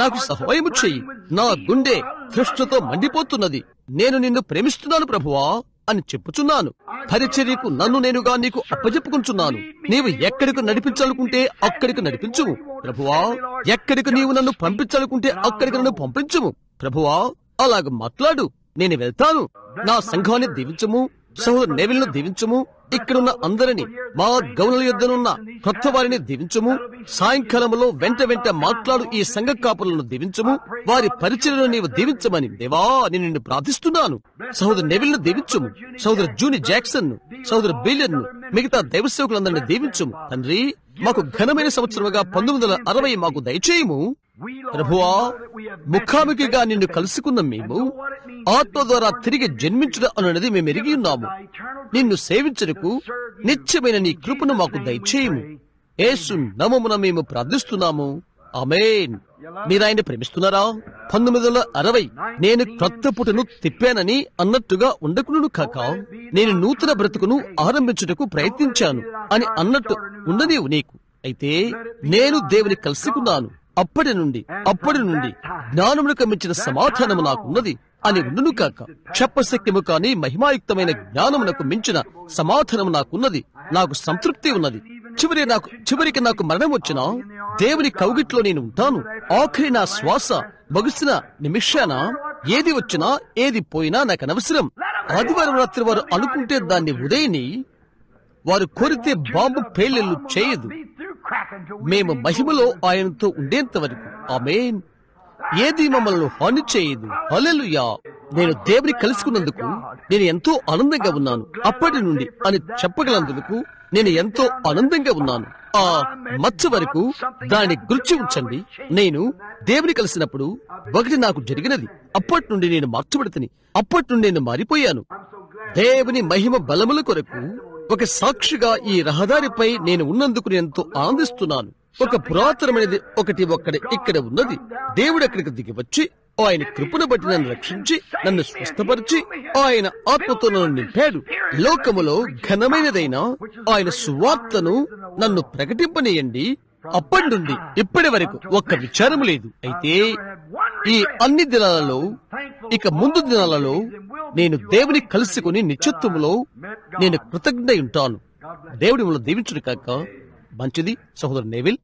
నాకు సహాయము చెయ్యి. నా గుండె తృష్ణతో మండిపోతున్నది. నేను నిన్ను ప్రేమిస్తున్నాను ప్రభువా అని చెప్పుచున్నాను. పరిచర్యకు నన్ను నేనుగా నీకు అప్పజెప్పుకుంటున్నాను. నీవు ఎక్కడికి నడిపించాలనుకుంటే అక్కడికి నడిపించుము ప్రభువా. ఎక్కడికి నీవు నన్ను పంపించాలనుకుంటే అక్కడికి నన్ను పంపించుము ప్రభువా. అలాగ మాట్లాడు, నేను వెళ్తాను. నా సంఘాన్ని దీవించము, సహోదరు నేవిలను దీవించము, ఇక్కడున్న అందరినీ, మా గౌనుల యొద్దనున్న కొత్త వారిని దీవించము. సాయంకాలంలో వెంట వెంట మాట్లాడు ఈ సంఘ కాపులను దీవించము. వారి పరిచర్యను నీవు దీవించమని దేవా నేను నిన్ను ప్రార్థిస్తున్నాను. సహోదరు నెవిల్ను దీవించము, సహోదరు జూని జాక్సన్ ను, సహోదరు బిలియన్ ను, మిగతా దైవసేవకులందరినీ దీవించము. తండ్రి, మాకు ఘనమైన సంవత్సరముగా పంతొమ్మిది వందల అరవై మాకు దయచేయము. ప్రభువా, ముఖాముఖిగా నిన్ను కలుసుకున్న మేము ఆత్మ ద్వారా తిరిగి జన్మించడం అనున్నది మేము ఎరిగి ఉన్నాము. నిన్ను సేవించటకు నిత్యమైన నీ కృపను మాకు దయచేయము. యేసు నామమున మేము ప్రార్థిస్తున్నాము, ఆమేన్. మీరాయన ప్రేమిస్తున్నారా? పంతొమ్మిది వందల అరవై నేను క్రొత్త పుటను తిప్పానని అన్నట్టుగా ఉండకును కాక, నేను నూతన బ్రతుకును ఆరంభించుటకు ప్రయత్నించాను అని అన్నట్టు ఉండనీవు నీకు. అయితే నేను దేవుని కలుసుకున్నాను. అప్పటి నుండి అప్పటి నుండి జ్ఞానమునకు మించిన సమాధానము నాకున్నది అని ఉండును కాక. క్షపశక్యము కాని మహిమాయుక్తమైన జ్ఞానమునకు మించిన సమాధానము నాకున్నది. నాకు సంతృప్తి ఉన్నది. చివరి నాకు చివరికి నాకు మరణం వచ్చినా దేవుని కౌగిట్లో నేను ఉంటాను. ఆఖరి నా శ్వాస ముగిసిన నిమిషాన ఏది వచ్చినా ఏది పోయినా నాకు అనవసరం. ఆదివారం రాత్రి వారు అనుకుంటే దాన్ని ఉదయని, వారు కోరితే బాంబు పేలిళ్ళు చేయదు. మేము మహిమలో ఆయనతో ఉండేంత వరకు, ఆమేన్. ఏది మమ్మల్ని హాని చేయదు. హల్లెలూయా. నేను దేవుని కలుసుకున్నందుకు నేను ఎంతో ఆనందంగా ఉన్నాను. అప్పటి నుండి అని చెప్పగలందుకు నేను ఎంతో ఆనందంగా ఉన్నాను. ఆ మచ్చ వరకు దాన్ని గుర్చి ఉంచండి. నేను దేవుని కలిసినప్పుడు ఒకటి నాకు జరిగినది. అప్పటి నుండి నేను మార్చబడితిని. అప్పటి నుండి నేను మారిపోయాను. దేవుని మహిమ బలముల కొరకు ఒక సాక్షిగా ఈ రహదారిపై నేను ఉన్నందుకు నేను ఎంతో ఆనందిస్తున్నాను. ఒక పురాతనమైనది ఒకటి ఒక్కడ ఇక్కడ ఉన్నది. దేవుడు అక్కడికి దిగివచ్చి ఆయన కృపను బట్టి నన్ను రక్షించి, నన్ను స్వస్థపరిచి, ఆయన ఆత్మతో నన్ను నింపాడు. లోకములో ఘనమైనదైన ఆయన సువార్తను నన్ను ప్రకటింపనీయండి. అప్పటి నుండి ఇప్పటి వరకు ఒక్క విచారము లేదు. అయితే ఈ అన్ని దినాలలో ఇక ముందు దినాలలో నేను దేవుని కలుసుకుని నిత్యత్వములో నేను కృతజ్ఞుడై ఉంటాను. దేవుడి మిమ్మల్ని దీవించును కాక. మంచిది సహోదరు నేవిల్.